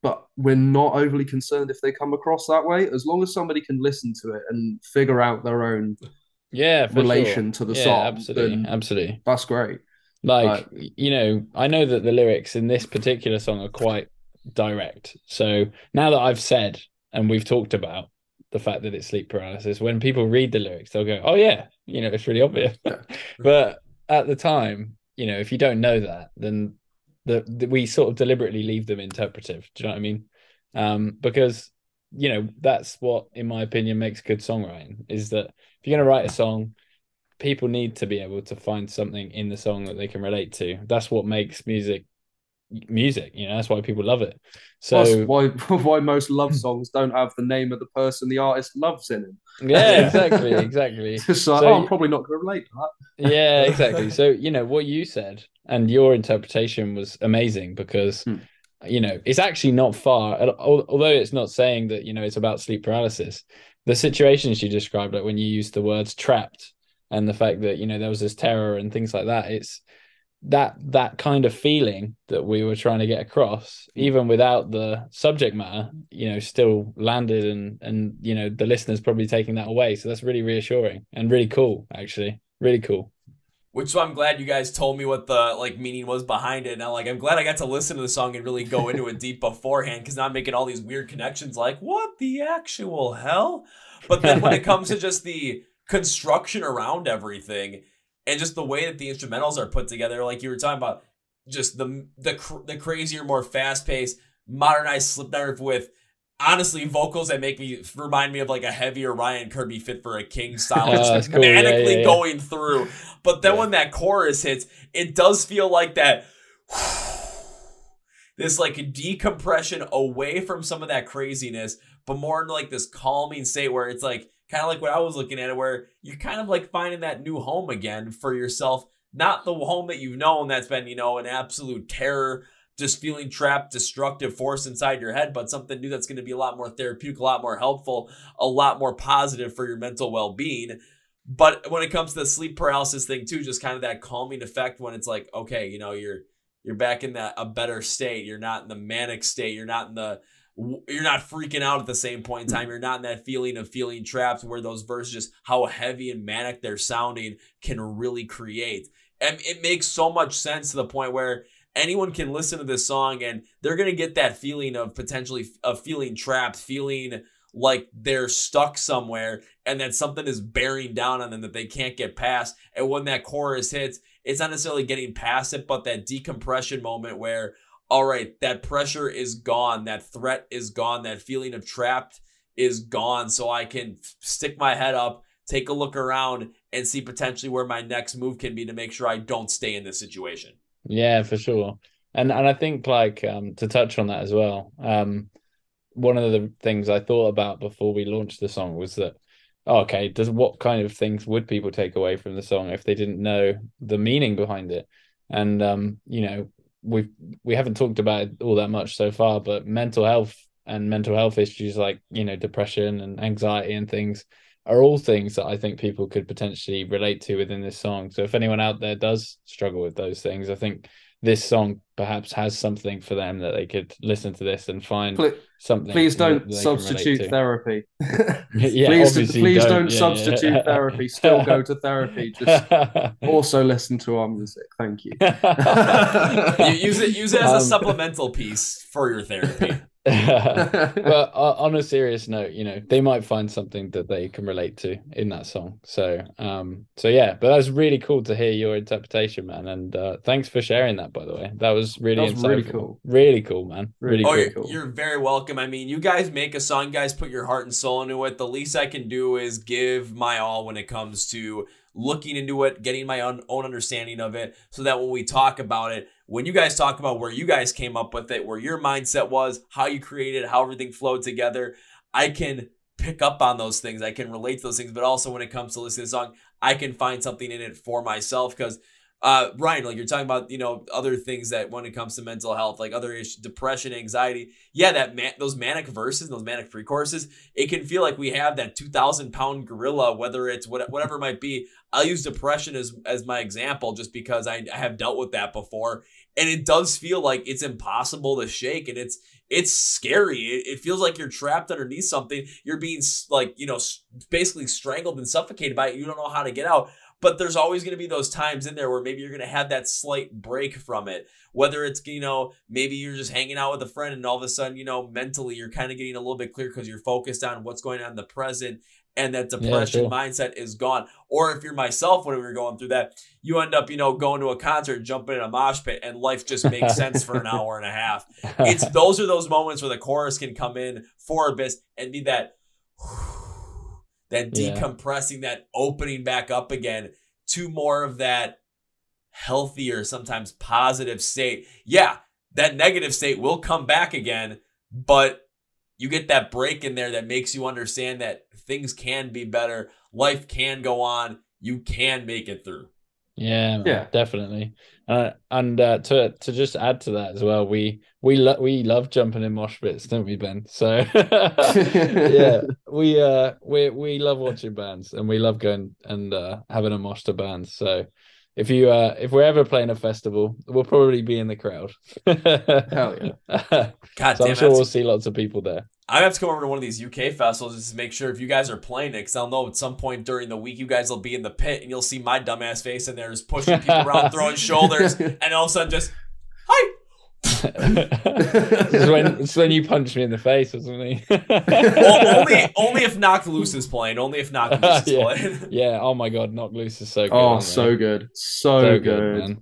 But we're not overly concerned if they come across that way, as long as somebody can listen to it and figure out their own yeah, relation sure. to the yeah, song. Absolutely, absolutely. That's great. Like, like, you know, I know that the lyrics in this particular song are quite direct. So now that I've said, and we've talked about the fact that it's sleep paralysis, when people read the lyrics, they'll go, oh, yeah, you know, it's really obvious. Yeah. But at the time, you know, if you don't know that, then that we sort of deliberately leave them interpretive. Do you know what I mean? Um, because, you know, that's what, in my opinion, makes good songwriting, is that if you're going to write a song, people need to be able to find something in the song that they can relate to. That's what makes music music, you know, that's why people love it. So that's why why most love songs don't have the name of the person the artist loves in them. Yeah, exactly, exactly. It's just like, so, oh, I'm probably not going to relate to that. Yeah, exactly. So, you know, what you said and your interpretation was amazing because, hmm. you know, it's actually not far, although it's not saying that, you know, it's about sleep paralysis. The situations you described, like when you used the words trapped and the fact that, you know, there was this terror and things like that, it's that that kind of feeling that we were trying to get across, even without the subject matter, you know, still landed and, and you know, the listener's probably taking that away. So that's really reassuring and really cool, actually. Really cool. Which is why I'm glad you guys told me what the like meaning was behind it. And I'm like, I'm glad I got to listen to the song and really go into it deep beforehand, because now I'm making all these weird connections like, what the actual hell? But then when it comes to just the construction around everything and just the way that the instrumentals are put together, like you were talking about, just the the, cr- the crazier, more fast-paced, modernized Slipknot with, honestly, vocals that make me remind me of like a heavier Ryan Kirby Fit for a King style, oh, just cool. manically yeah, yeah, yeah. going through. But then yeah. when that chorus hits, it does feel like that, this like decompression away from some of that craziness, but more in like this calming state where it's like, kind of like what I was looking at it, where you're kind of like finding that new home again for yourself, not the home that you've known that's been, you know, an absolute terror, just feeling trapped, destructive force inside your head, but something new that's going to be a lot more therapeutic, a lot more helpful, a lot more positive for your mental well-being. But when it comes to the sleep paralysis thing too, just kind of that calming effect when it's like, okay, you know, you're you're back in that a better state. You're not in the manic state. You're not in the you're not freaking out at the same point in time. You're not in that feeling of feeling trapped, where those verses, just how heavy and manic they're sounding, can really create. And it makes so much sense to the point where anyone can listen to this song and they're going to get that feeling of potentially of feeling trapped, feeling like they're stuck somewhere and that something is bearing down on them that they can't get past. And when that chorus hits, it's not necessarily getting past it, but that decompression moment where, all right, that pressure is gone, that threat is gone, that feeling of trapped is gone. So I can stick my head up, take a look around and see potentially where my next move can be to make sure I don't stay in this situation. Yeah, for sure. And and I think like um, to touch on that as well, um, one of the things I thought about before we launched the song was that, oh, okay, does what kind of things would people take away from the song if they didn't know the meaning behind it? And, um, you know, we've, we haven't talked about it all that much so far, but mental health and mental health issues like, you know, depression and anxiety and things are all things that I think people could potentially relate to within this song. So if anyone out there does struggle with those things, I think this song perhaps has something for them that they could listen to this and find please, something. Please don't substitute therapy. yeah, please please don't, don't yeah, substitute yeah. therapy. Still go to therapy. Just also listen to our music. Thank you. you use it, use it as a um, supplemental piece for your therapy. But on a serious note, you know, they might find something that they can relate to in that song. So, um, so yeah, but that was really cool to hear your interpretation, man. And uh, thanks for sharing that, by the way. That was really that was insightful. Really cool. Really cool, man. Really oh, cool. You're, cool. You're very welcome. I mean, you guys make a song, you guys put your heart and soul into it. The least I can do is give my all when it comes to looking into it, getting my own, own understanding of it, so that when we talk about it, when you guys talk about where you guys came up with it, where your mindset was, how you created, how everything flowed together, I can pick up on those things. I can relate to those things, but also when it comes to listening to the song, I can find something in it for myself. Because uh, Ryan, like you're talking about, you know, other things that when it comes to mental health, like other issues, depression, anxiety. Yeah, that man, those manic verses, those manic free courses, it can feel like we have that two thousand pound gorilla, whether it's what, whatever it might be. I'll use depression as, as my example, just because I, I have dealt with that before. And it does feel like it's impossible to shake. And it's, it's scary. It, it feels like you're trapped underneath something. You're being like, you know, basically strangled and suffocated by it. You don't know how to get out. But there's always going to be those times in there where maybe you're going to have that slight break from it. Whether it's, you know, maybe you're just hanging out with a friend and all of a sudden, you know, mentally you're kind of getting a little bit clear because you're focused on what's going on in the present, and that depression yeah, mindset is gone. Or if you're myself, when we were going through that, you end up, you know, going to a concert, jumping in a mosh pit, and life just makes sense for an hour and a half. It's those are those moments where the chorus can come in for Abyss and be that... that decompressing, yeah. that opening back up again to more of that healthier, sometimes positive state. Yeah, that negative state will come back again, but you get that break in there that makes you understand that things can be better. Life can go on. You can make it through. Yeah, yeah, definitely. Uh, and uh, to to just add to that as well, we we lo- we love jumping in mosh pits, don't we, Ben? So yeah, we uh we we love watching bands, and we love going and uh, having a mosh to bands. So if you uh if we're ever playing a festival, we'll probably be in the crowd. Hell yeah! God, so damn, I'm sure we'll see lots of people there. I have to come over to one of these U K festivals just to make sure if you guys are playing it, because I'll know at some point during the week you guys will be in the pit and you'll see my dumbass face in there just pushing people around, throwing shoulders, and all of a sudden just, hi! It's when, it's when you punch me in the face or something. Well, only, only if Knocked Loose is playing. Only if Knocked Loose is yeah. playing. Yeah, oh my God, Knocked Loose is so good. Oh, so they? good. So, so good. good, man.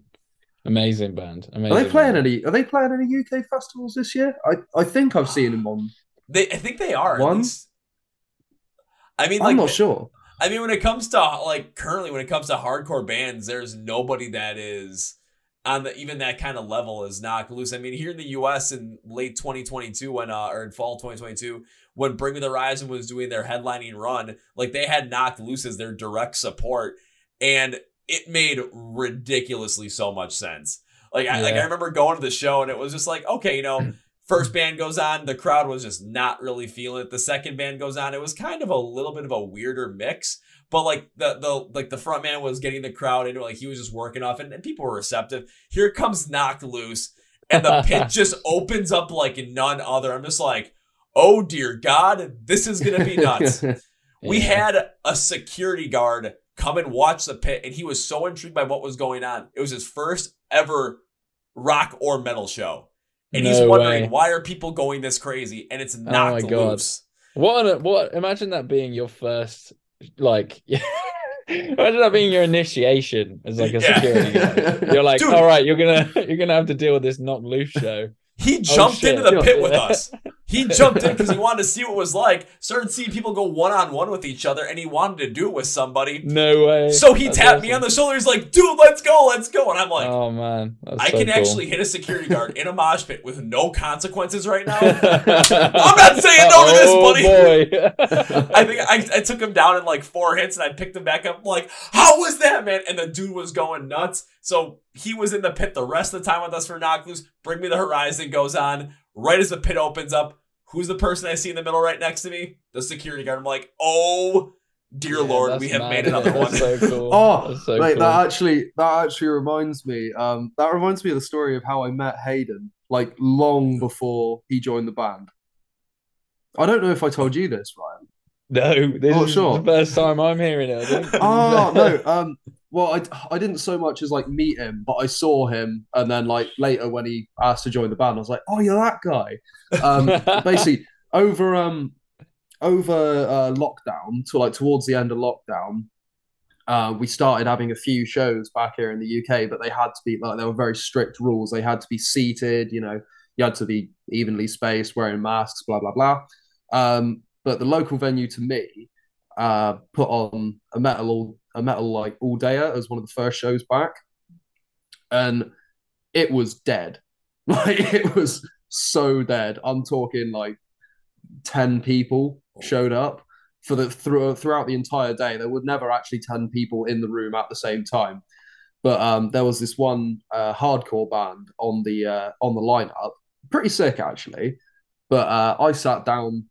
Amazing band. Amazing are, they playing band. Any, are they playing any U K festivals this year? I, I think I've seen them on... They, I think they are. Once, I mean, like, I'm not sure. I mean, when it comes to like currently, when it comes to hardcore bands, there's nobody that is on the even that kind of level as Knocked Loose. I mean, here in the U S in late twenty twenty-two, when uh, or in fall twenty twenty-two, when Bring Me the Horizon was doing their headlining run, like they had Knocked Loose as their direct support, and it made ridiculously so much sense. Like, yeah. I, like I remember going to the show, and it was just like, okay, you know. First band goes on, the crowd was just not really feeling it. The second band goes on, it was kind of a little bit of a weirder mix, but like the the like the front man was getting the crowd into it, like he was just working off, and, and people were receptive. Here comes Knocked Loose, and the pit just opens up like none other. I'm just like, oh dear God, this is gonna be nuts. yeah. We had a security guard come and watch the pit, and he was so intrigued by what was going on. It was his first ever rock or metal show. And no he's wondering, way. why are people going this crazy? And it's Knocked oh my Loose. God. What, a, what? Imagine that being your first, like, imagine that being your initiation as like a yeah. security guy. You're like, Dude, all right, you're gonna, you're gonna have to deal with this Knocked Loose show. He jumped oh, into the pit with us. He jumped in because he wanted to see what it was like. Started seeing people go one on one with each other, and he wanted to do it with somebody. No way. So he That's tapped awesome. me on the shoulder. He's like, "Dude, let's go, let's go!" And I'm like, "Oh man, That's I so can cool. actually hit a security guard in a mosh pit with no consequences right now." I'm not saying no to this, buddy. Oh, boy. I think I, I took him down in like four hits, and I picked him back up. I'm like, how was that, man? And the dude was going nuts. So he was in the pit the rest of the time with us for Knocked Loose. Bring Me the Horizon goes on. Right as the pit opens up, who's the person I see in the middle right next to me? The security guard. I'm like, oh, dear yeah, Lord, we have mad. made another one. So cool. Oh, so mate, cool. that actually that actually reminds me. Um, that reminds me of the story of how I met Hayden, like long before he joined the band. I don't know if I told you this, Ryan. No, this oh, is sure. the first time I'm hearing it. I think. oh no, um. Well, I, I didn't so much as like meet him, but I saw him, and then like later when he asked to join the band, I was like, "Oh, you're that guy." Um, basically, over um over uh, lockdown to like towards the end of lockdown, uh, we started having a few shows back here in the U K, but they had to be like there were very strict rules. They had to be seated, you know, you had to be evenly spaced, wearing masks, blah blah blah. Um, but the local venue to me uh, put on a metal all. a metal like all dayer as one of the first shows back, and it was dead. Like it was so dead. I'm talking like ten people showed up, for the through, throughout the entire day. There would never actually ten people in the room at the same time. But um, there was this one uh, hardcore band on the uh, on the lineup, pretty sick actually. But uh, I sat down,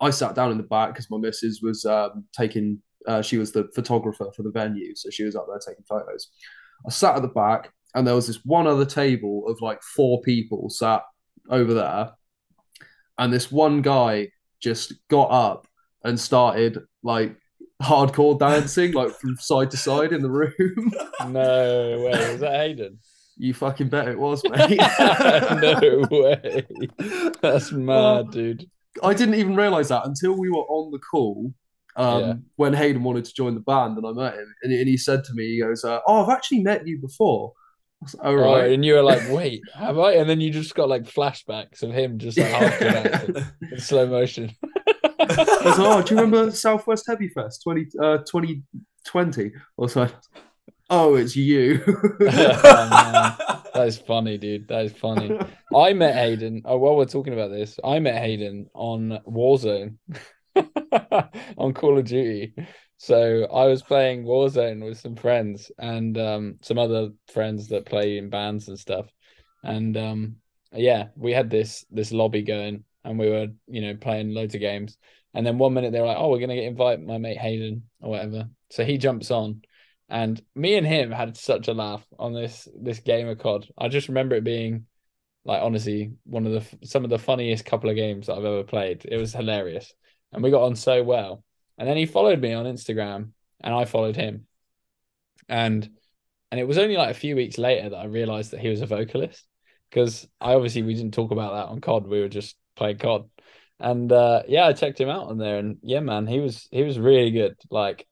I sat down in the back because my missus was um, taking. Uh, she was the photographer for the venue, so she was up there taking photos. I sat at the back, and there was this one other table of like four people sat over there, and this one guy just got up and started like hardcore dancing like from side to side in the room. No way. Was that Hayden? You fucking bet it was, mate. No way. That's mad, um, dude. I didn't even realise that until we were on the call um, yeah. when Hayden wanted to join the band and I met him. And, and he said to me, he goes, uh, oh, I've actually met you before. I was like, all right. Oh, and you were like, wait, have I? And then you just got like flashbacks of him just like hardcore dancing in slow motion. I was like, oh, do you remember Southwest Heavy Fest twenty twenty or so? Oh, it's you. Oh, that is funny, dude. That is funny. I met Hayden. Oh, while we're talking about this, I met Hayden on Warzone, on Call of Duty. So I was playing Warzone with some friends and um, some other friends that play in bands and stuff. And um, yeah, we had this this lobby going. And we were, you know, playing loads of games. And then one minute they were like, oh, we're going to get invited, my mate Hayden or whatever. So he jumps on. And me and him had such a laugh on this this game of C O D. I just remember it being, like, honestly, one of the some of the funniest couple of games that I've ever played. It was hilarious. And we got on so well. And then he followed me on Instagram and I followed him. And and it was only like a few weeks later that I realized that he was a vocalist. Because I obviously, we didn't talk about that on C O D. We were just playing C O D. And uh, yeah, I checked him out on there. And yeah, man, he was he was really good. Like,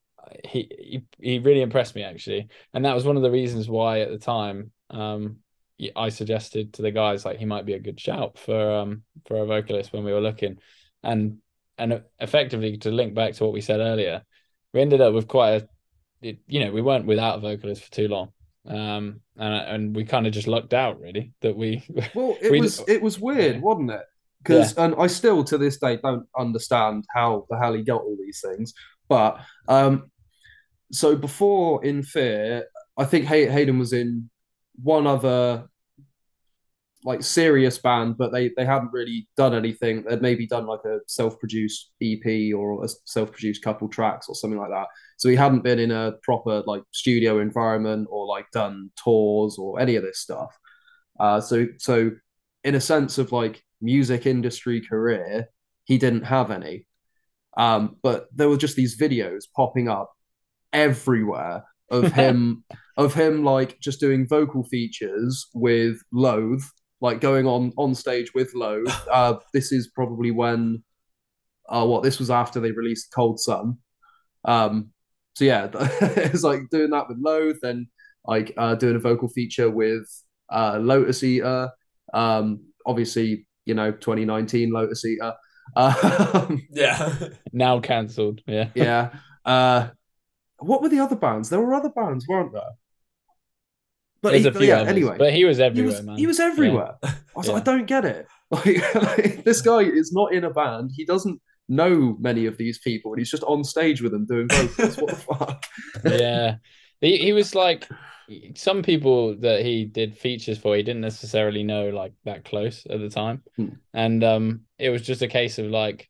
he, he he really impressed me, actually. And that was one of the reasons why at the time um, I suggested to the guys, like, he might be a good shout for um, for a vocalist when we were looking. And, and effectively, to link back to what we said earlier, we ended up with quite a, you know, we weren't without a vocalist for too long. um and and we kind of just lucked out, really, that we well it we, was it was weird, yeah. wasn't it? Because yeah. and I still to this day don't understand how the hell he got all these things. But um so before In Fear, I think Hay- Hayden was in one other like serious band, but they they hadn't really done anything. They'd maybe done like a self-produced E P or a self-produced couple tracks or something like that. So he hadn't been in a proper like studio environment or like done tours or any of this stuff. Uh, so so in a sense of like music industry career, he didn't have any. Um, but there were just these videos popping up everywhere of him of him like just doing vocal features with Loathe. Like going on, on stage with Loathe. Uh, this is probably when, uh, what, this was after they released Cold Sun. Um, so yeah, it was like doing that with Loathe, then like uh, doing a vocal feature with uh, Lotus Eater. Um, obviously, you know, twenty nineteen Lotus Eater. Um, yeah. Now cancelled. Yeah. Yeah. Uh, what were the other bands? There were other bands, weren't there? But he, yeah, others, anyway, but he was everywhere. He was, man. He was everywhere. Yeah. I was yeah. like, I don't get it. Like, like, this guy is not in a band. He doesn't know many of these people, and he's just on stage with them doing vocals. What the fuck? Yeah, he he was like some people that he did features for. He didn't necessarily know like that close at the time, hmm. and um, it was just a case of like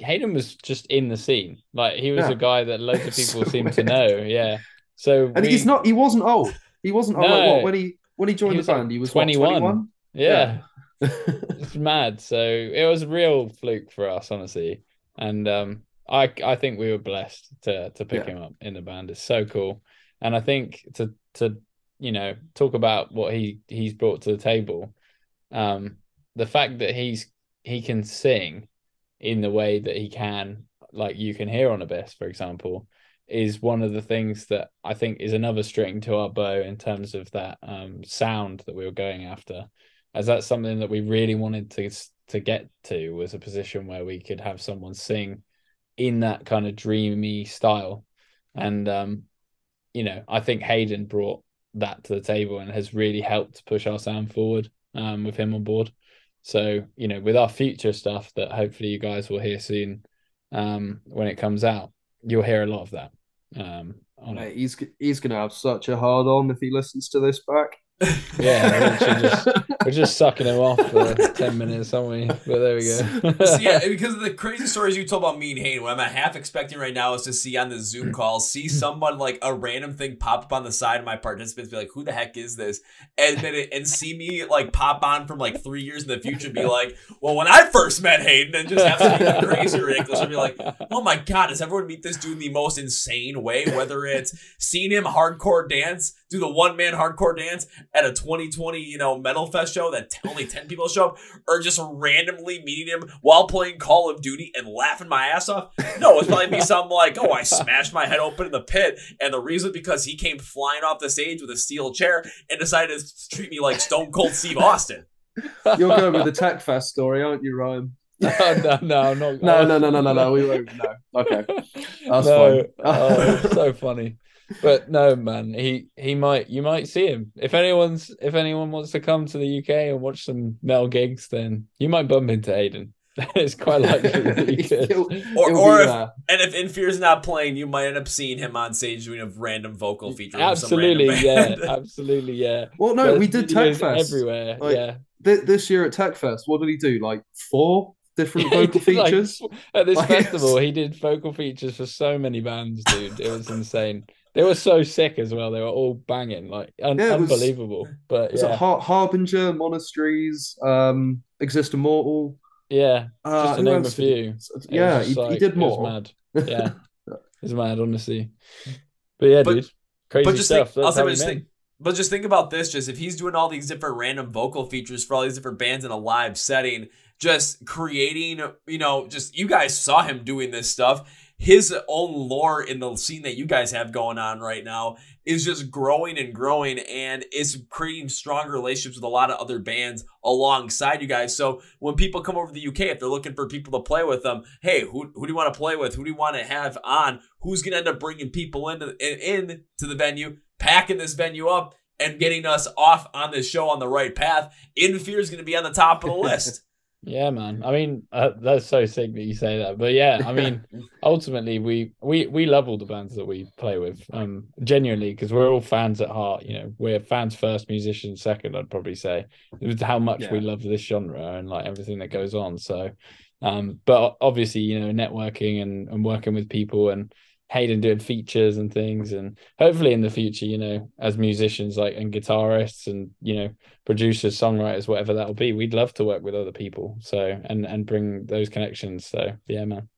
Hayden was just in the scene. Like he was yeah. a guy that loads of people so seemed weird. to know. Yeah, so and we... he's not. He wasn't old. He wasn't no. like, what, when he when he joined he the band, like he was twenty-one. What, twenty-one? Yeah. yeah. It's mad. So it was a real fluke for us, honestly. And um, I I think we were blessed to to pick yeah. him up in the band. It's so cool. And I think to to you know talk about what he, he's brought to the table, um, the fact that he's he can sing in the way that he can, like you can hear on Abyss, for example, is one of the things that I think is another string to our bow in terms of that um, sound that we were going after, as that's something that we really wanted to to get to, was a position where we could have someone sing in that kind of dreamy style. And, um, you know, I think Hayden brought that to the table and has really helped push our sound forward um, with him on board. So, you know, with our future stuff that hopefully you guys will hear soon, um, when it comes out. You'll hear a lot of that. Um, on Mate, he's he's gonna have such a hard on if he listens to this back. Yeah, we're just, we're just sucking him off for ten minutes, aren't we? But there we go. So, yeah, because of the crazy stories you told about me and Hayden, what I'm half expecting right now is to see on the Zoom call, see someone like a random thing pop up on the side of my participants, be like, "Who the heck is this?" And then it, and see me like pop on from like three years in the future, be like, "Well, when I first met Hayden," and just have something crazy ridiculous, and be like, "Oh my god, does everyone meet this dude in the most insane way?" Whether it's seeing him hardcore dance, do the one man hardcore dance at a twenty twenty, you know, Metal Fest show that only ten people show up, or just randomly meeting him while playing Call of Duty and laughing my ass off. No, it's probably be something like, "Oh, I smashed my head open in the pit, and the reason because he came flying off the stage with a steel chair and decided to treat me like Stone Cold Steve Austin." You're going with the Techfest story, aren't you, Ryan? no, no, no, not, no, no, no, no, no, no, we won't. No, okay, that's no. fine. Oh, so funny. But no, man, he he might you might see him. If anyone's if anyone wants to come to the U K and watch some metal gigs, then you might bump into Hayden. It's quite likely that you could. It'll, or it'll or if, and if In Fear's not playing, you might end up seeing him on stage doing a random vocal feature. Absolutely, yeah, absolutely, yeah. Well, no, There's we did Techfest everywhere. Like, yeah, th this year at Techfest, what did he do? Like four different vocal did, features like, at this like, festival. He did vocal features for so many bands, dude. It was insane. They were so sick as well. They were all banging, like un yeah, was, unbelievable. But was yeah. it Har Harbinger, Monasteries, um, Exist Immortal? Yeah, uh, just to name a few. It yeah, he, like, he did more. It was mad. Yeah, it was mad, honestly. But yeah, but, dude, crazy but just stuff. Think, That's I'll just think, but just think about this: just if he's doing all these different random vocal features for all these different bands in a live setting, just creating, you know, just you guys saw him doing this stuff. His own lore in the scene that you guys have going on right now is just growing and growing, and it's creating stronger relationships with a lot of other bands alongside you guys. So when people come over to the U K, if they're looking for people to play with them, hey, who, who do you want to play with? Who do you want to have on? Who's going to end up bringing people into, in, in to the venue, packing this venue up, and getting us off on this show on the right path? In Fear is going to be on the top of the list. Yeah, man. I mean, uh, that's so sick that you say that. But yeah, I mean, ultimately, we, we, we love all the bands that we play with, um, genuinely, because we're all fans at heart. You know, we're fans first, musicians second, I'd probably say, with how much yeah. we love this genre and like everything that goes on. So, um, but obviously, you know, networking and, and working with people and Hayden doing features and things, and hopefully in the future, you know, as musicians like and guitarists and, you know, producers, songwriters, whatever that'll be, we'd love to work with other people. So and and bring those connections. So yeah, man.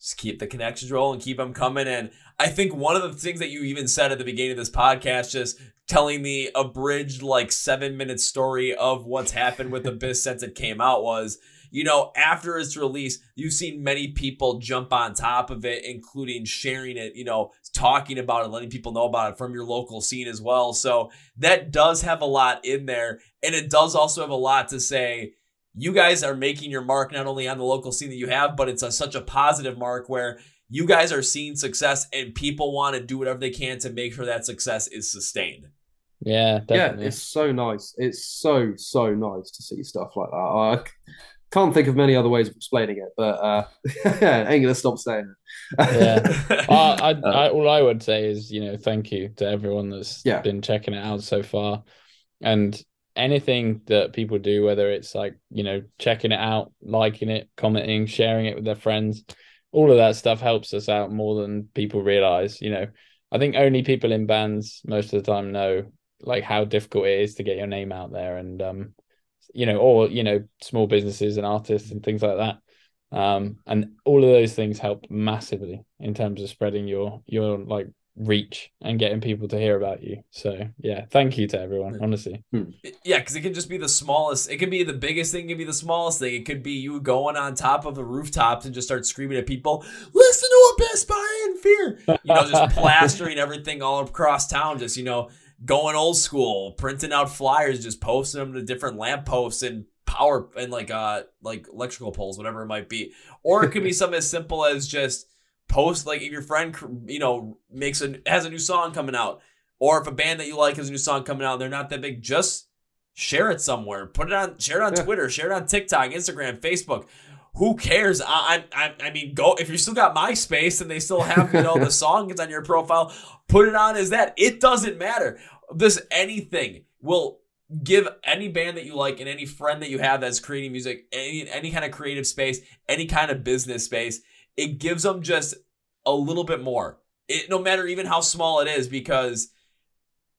Just keep the connections rolling, keep them coming. And I think one of the things that you even said at the beginning of this podcast, just telling the abridged like seven minute story of what's happened with Abyss since it came out was, you know, after its release, you've seen many people jump on top of it, including sharing it, you know, talking about it, letting people know about it from your local scene as well. So that does have a lot in there. And it does also have a lot to say. You guys are making your mark not only on the local scene that you have, but it's a, such a positive mark where you guys are seeing success and people want to do whatever they can to make sure that success is sustained. Yeah, definitely. Yeah, it's so nice. It's so, so nice to see stuff like that. I can't think of many other ways of explaining it, but uh, I ain't going to stop saying it. Yeah. I, I, I, all I would say is, you know, thank you to everyone that's yeah. been checking it out so far. And anything that people do, whether it's like, you know, checking it out, liking it, commenting, sharing it with their friends, all of that stuff helps us out more than people realize. You know, I think only people in bands most of the time know like how difficult it is to get your name out there, and um you know, or you know, small businesses and artists and things like that, um and all of those things help massively in terms of spreading your your like reach and getting people to hear about you. So yeah, thank you to everyone, honestly. Yeah, because it can just be the smallest, it can be the biggest thing, it can be the smallest thing, it could be you going on top of the rooftops and just start screaming at people, "Listen to Abyss by In Fear," you know, just plastering everything all across town, just, you know, going old school, printing out flyers, just posting them to different lampposts and power and like uh like electrical poles, whatever it might be. Or it could be something as simple as just post, like if your friend, you know, makes a has a new song coming out, or if a band that you like has a new song coming out and they're not that big, just share it somewhere. Put it on, share it on yeah. Twitter, share it on TikTok, Instagram, Facebook, who cares? I I I mean, go if you still got MySpace and they still have, you know, the song is on your profile, put it on as that. It doesn't matter. This anything will give any band that you like and any friend that you have that's creating music, any any kind of creative space, any kind of business space, it gives them just a little bit more. It, no matter even how small it is, because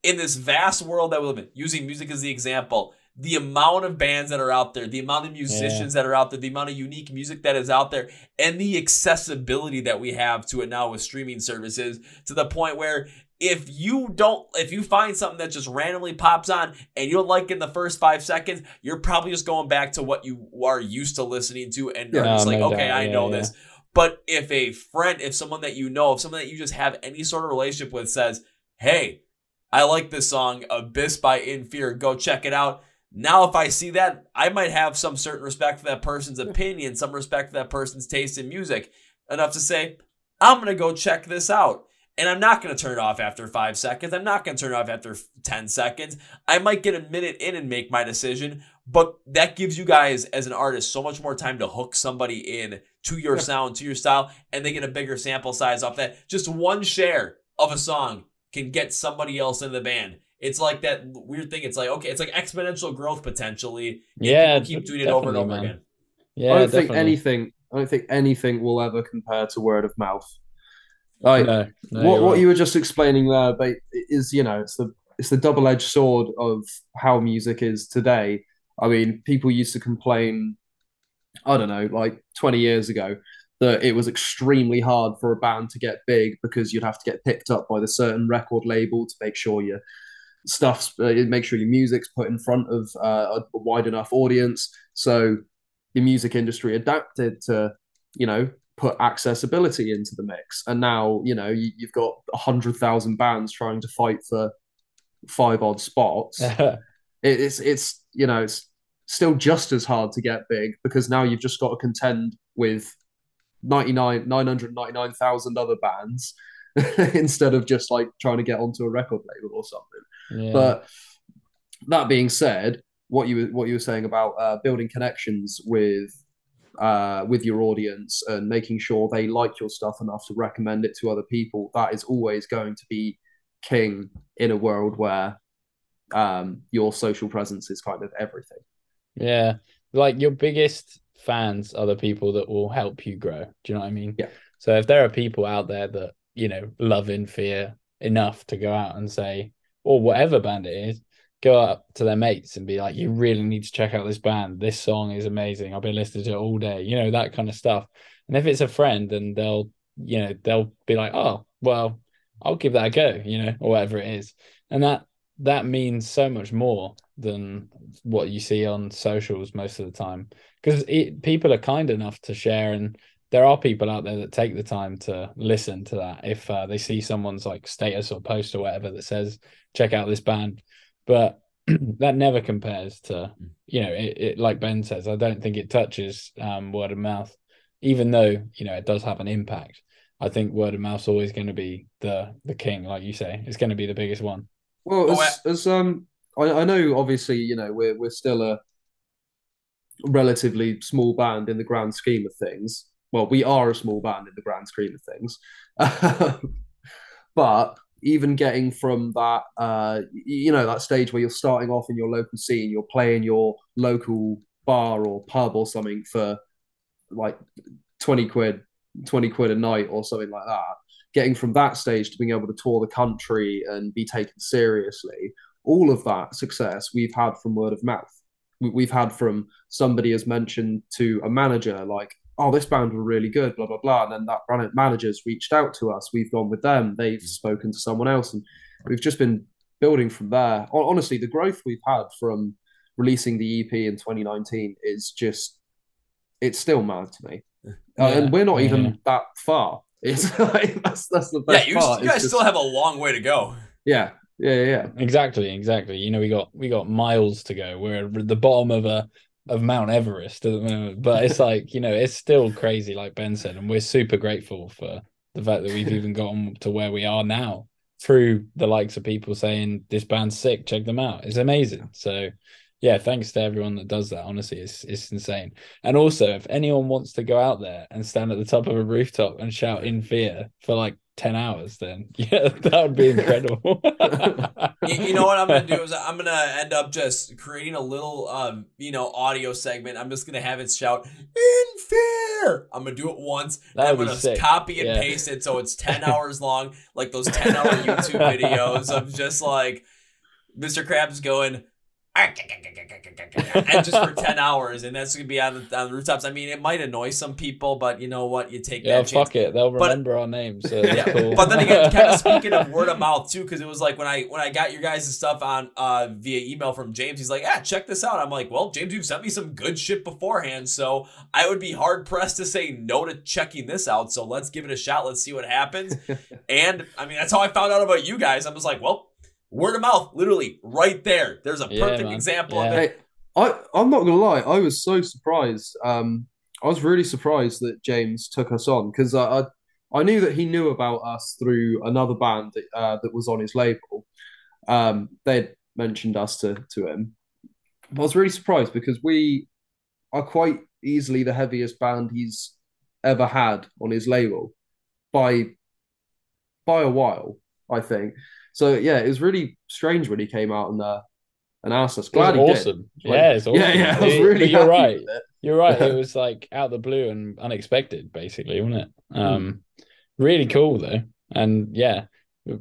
in this vast world that we live in, using music as the example, the amount of bands that are out there, the amount of musicians yeah. that are out there, the amount of unique music that is out there, and the accessibility that we have to it now with streaming services, to the point where if you don't, if you find something that just randomly pops on and you don't like it in the first five seconds, you're probably just going back to what you are used to listening to and yeah, just no, like, no okay, doubt. I know yeah, this. Yeah. But if a friend, if someone that you know, if someone that you just have any sort of relationship with says, hey, I like this song, Abyss by In Fear, go check it out. Now, if I see that, I might have some certain respect for that person's opinion, some respect for that person's taste in music, enough to say, I'm going to go check this out. And I'm not going to turn it off after five seconds. I'm not going to turn it off after ten seconds. I might get a minute in and make my decision, but that gives you guys as an artist so much more time to hook somebody in to your sound, to your style, and they get a bigger sample size off that. Just one share of a song can get somebody else in the band. It's like that weird thing. It's like, okay, it's like exponential growth potentially. Yeah. Keep doing it over and over man. again. Yeah, I don't definitely. think anything, I don't think anything will ever compare to word of mouth. Like no, no, what, what you were just explaining there, but is, you know, it's the it's the double-edged sword of how music is today. I mean, people used to complain, I don't know, like twenty years ago, that it was extremely hard for a band to get big because you'd have to get picked up by the certain record label to make sure your stuff's, uh, make sure your music's put in front of uh, a wide enough audience. So the music industry adapted to, you know, put accessibility into the mix, and now you know you, you've got a hundred thousand bands trying to fight for five odd spots. it, it's it's you know it's still just as hard to get big, because now you've just got to contend with nine hundred ninety-nine thousand other bands instead of just like trying to get onto a record label or something. Yeah. But that being said, what you what you were saying about uh, building connections with. Uh, with your audience and making sure they like your stuff enough to recommend it to other people, that is always going to be king in a world where um, your social presence is kind of everything. Yeah. Like your biggest fans are the people that will help you grow. Do you know what I mean? Yeah. So if there are people out there that, you know, love In Fear enough to go out and say, or whatever band it is, go up to their mates and be like, you really need to check out this band. This song is amazing. I've been listening to it all day, you know, that kind of stuff. And if it's a friend, then they'll, you know, they'll be like, oh, well, I'll give that a go, you know, or whatever it is. And that, that means so much more than what you see on socials most of the time, because people are kind enough to share. And there are people out there that take the time to listen to that. If uh, they see someone's like status or post or whatever that says, check out this band. But that never compares to, you know, it, it like Ben says, I don't think it touches um, word of mouth, even though, you know, it does have an impact. I think word of mouth's always going to be the the king, like you say. It's going to be the biggest one. Well, oh, as, I- as um, I, I know, obviously, you know, we're we're still a relatively small band in the grand scheme of things. Well, we are a small band in the grand scheme of things, but. Even getting from that, uh, you know, that stage where you're starting off in your local scene, you're playing your local bar or pub or something for like twenty quid, twenty quid a night or something like that. Getting from that stage to being able to tour the country and be taken seriously. All of that success we've had from word of mouth. We've had from somebody has mentioned to a manager, like, oh, this band were really good, blah, blah, blah. And then that brand manager's reached out to us. We've gone with them. They've spoken to someone else. And we've just been building from there. Honestly, the growth we've had from releasing the E P in twenty nineteen is just, it's still mad to me. Yeah. Uh, and we're not yeah. even that far. It's like, that's, that's the best yeah, you, part. You guys just, still have a long way to go. Yeah, yeah, yeah. Exactly, exactly. You know, we got we got miles to go. We're at the bottom of a, of Mount Everest at the moment, but it's like, you know, it's still crazy, like Ben said, and we're super grateful for the fact that we've even gotten to where we are now through the likes of people saying this band's sick, check them out. It's amazing. So yeah, thanks to everyone that does that. Honestly, it's it's insane. And also, if anyone wants to go out there and stand at the top of a rooftop and shout In Fear for like ten hours, then yeah, that would be incredible. you, you know what I'm going to do is I'm going to end up just creating a little, um, you know, audio segment. I'm just going to have it shout In Fear. I'm going to do it once. I'm going to copy and yeah. paste it. So it's ten hours long, like those ten hour YouTube videos of just like Mister Krabs going, and just for ten hours, and that's gonna be on the, on the rooftops. I mean, it might annoy some people, but you know what, you take yeah, that chance. Fuck it, they'll remember but, our names, so yeah. cool. But then again, kind of speaking of word of mouth too, because it was like when I when I got your guys' stuff on uh via email from James, he's like, ah, check this out. I'm like, well, James, you've sent me some good shit beforehand, so I would be hard pressed to say no to checking this out, so let's give it a shot, let's see what happens. And I mean, that's how I found out about you guys. I was like, well, word of mouth, literally right there. There's a perfect yeah, example yeah. of it. Hey, I, I'm not going to lie. I was so surprised. Um, I was really surprised that James took us on, because I, I I knew that he knew about us through another band that, uh, that was on his label. Um, they'd mentioned us to, to him. But I was really surprised because we are quite easily the heaviest band he's ever had on his label by by a while, I think. So yeah, it was really strange when he came out and uh, and asked us. Glad he did. Awesome. Like, yeah, it's awesome. Yeah, yeah. I was really you're right. You're right. It was like out of the blue and unexpected, basically, wasn't it? Um, really cool though, and yeah,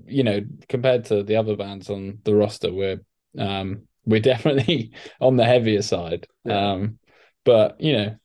you know, compared to the other bands on the roster, we're um, we're definitely on the heavier side. Yeah. Um, but you know,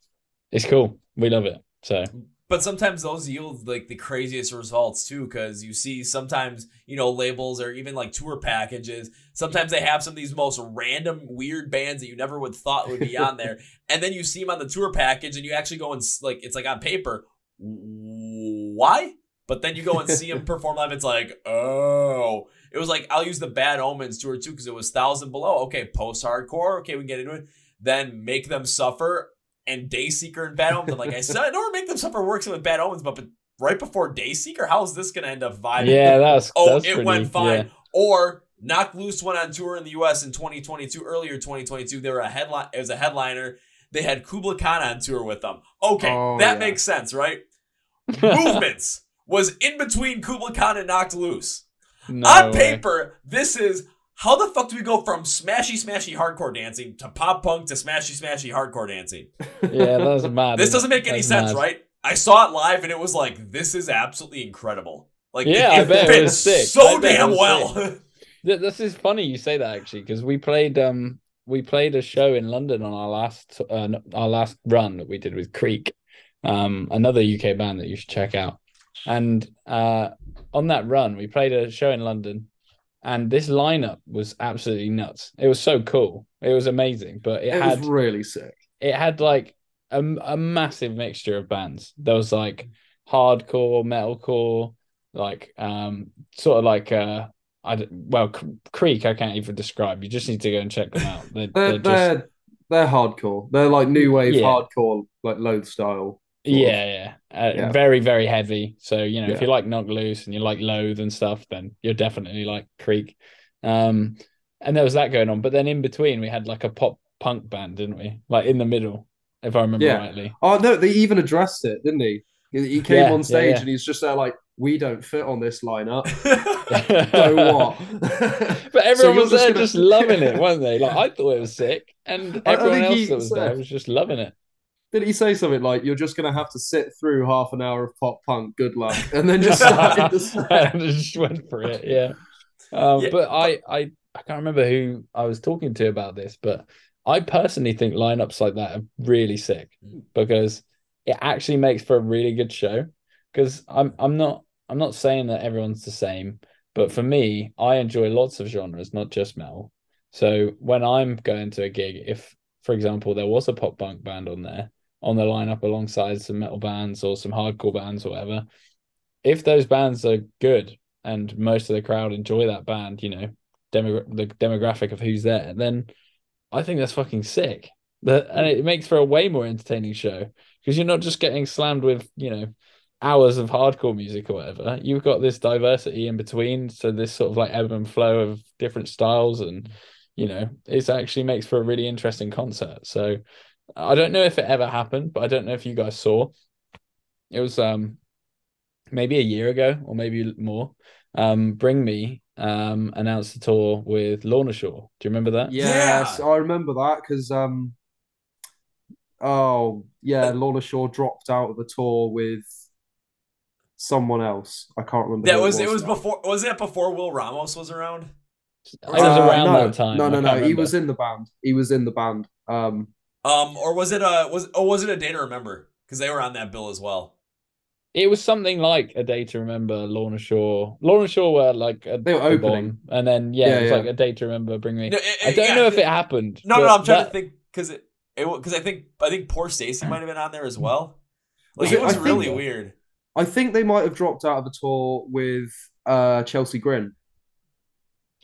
it's cool. We love it. So. But sometimes those yield like the craziest results too, because you see sometimes, you know, labels or even like tour packages, sometimes they have some of these most random weird bands that you never would thought would be on there. And then you see them on the tour package and you actually go and like, it's like on paper, why? But then you go and see them perform live. It's like, oh, it was like, I'll use the Bad Omens tour too, because it was Thousand Below. Okay, post-hardcore. Okay, we can get into it. Then Make Them Suffer. And Dayseeker and Bad Omens. I'm like, I said, I don't make them suffer works with Bad Omens, but, but right before Dayseeker, how is this going to end up vibing? Yeah, that's oh, that's it pretty, went fine. Yeah. Or Knocked Loose went on tour in the U S in twenty twenty-two. Earlier twenty twenty-two, they were a headline. It was a headliner. They had Kubla Khan on tour with them. Okay, oh, that yeah. makes sense, right? Movements was in between Kubla Khan and Knocked Loose. No on way. Paper, this is. How the fuck do we go from smashy, smashy hardcore dancing to pop punk to smashy, smashy hardcore dancing? Yeah, that was mad. This doesn't make any sense, mad. Right? I saw it live and it was like, this is absolutely incredible. Like, yeah, it, I bet it was sick. So damn well. This is funny you say that actually, because we played um we played a show in London on our last uh, our last run that we did with Creeck, um another U K band that you should check out, and uh on that run we played a show in London. And this lineup was absolutely nuts. It was so cool. It was amazing. But it, it had was really sick. It had like a, a massive mixture of bands. There was like hardcore, metalcore, like um, sort of like uh, I well Creeck. I can't even describe. You just need to go and check them out. They're they're they're, just... they're hardcore. They're like new wave yeah. hardcore, like Loathe style. Yeah, yeah. Uh, yeah, very, very heavy. So you know, yeah. if you like Knocked Loose and you like Loathe and stuff, then you're definitely like Creeck. Um, and there was that going on, but then in between we had like a pop punk band, didn't we? Like in the middle, if I remember yeah. rightly. Oh no, they even addressed it, didn't he? He came yeah, on stage yeah, yeah. and he's just there like, "We don't fit on this lineup." So what? But everyone so was there just, gonna... just loving it, weren't they? Like I thought it was sick, and everyone else he, that was so... there was just loving it. Did he say something like, "You're just going to have to sit through half an hour of pop punk, good luck," and then just started to sweat. Just went for it, yeah. Um, yeah. But I, I, I can't remember who I was talking to about this, but I personally think lineups like that are really sick because it actually makes for a really good show. Because I'm, I'm not, I'm not saying that everyone's the same, but for me, I enjoy lots of genres, not just metal. So when I'm going to a gig, if, for example, there was a pop punk band on there, on the lineup alongside some metal bands or some hardcore bands or whatever, if those bands are good and most of the crowd enjoy that band, you know, demo- the demographic of who's there, then I think that's fucking sick. That, and it makes for a way more entertaining show because you're not just getting slammed with, you know, hours of hardcore music or whatever. You've got this diversity in between. So this sort of like ebb and flow of different styles and, you know, it actually makes for a really interesting concert. So I don't know if it ever happened, but I don't know if you guys saw. It was um maybe a year ago or maybe more. Um, Bring Me um announced a tour with Lorna Shore. Do you remember that? Yes, yeah. I remember that because um oh yeah, Lorna Shore dropped out of the tour with someone else. I can't remember. That was it was, it was before was it before Will Ramos was around? It was uh, around no, that time. No, no, no. He was in the band. He was in the band. Um, um, or was it a was? Oh, was it A Day to Remember? Because they were on that bill as well. It was something like A Day to Remember. Lorna Shore. Lorna Shore were like a, they were opening, bomb, and then yeah, yeah, it was yeah. like A Day to Remember. Bring Me. No, it, it, I don't yeah, know if it happened. No, no, I'm trying that... to think because it because I think I think Poor Stacey might have been on there as well. Like it was I really think, weird. I think they might have dropped out of a tour with uh, Chelsea Grin.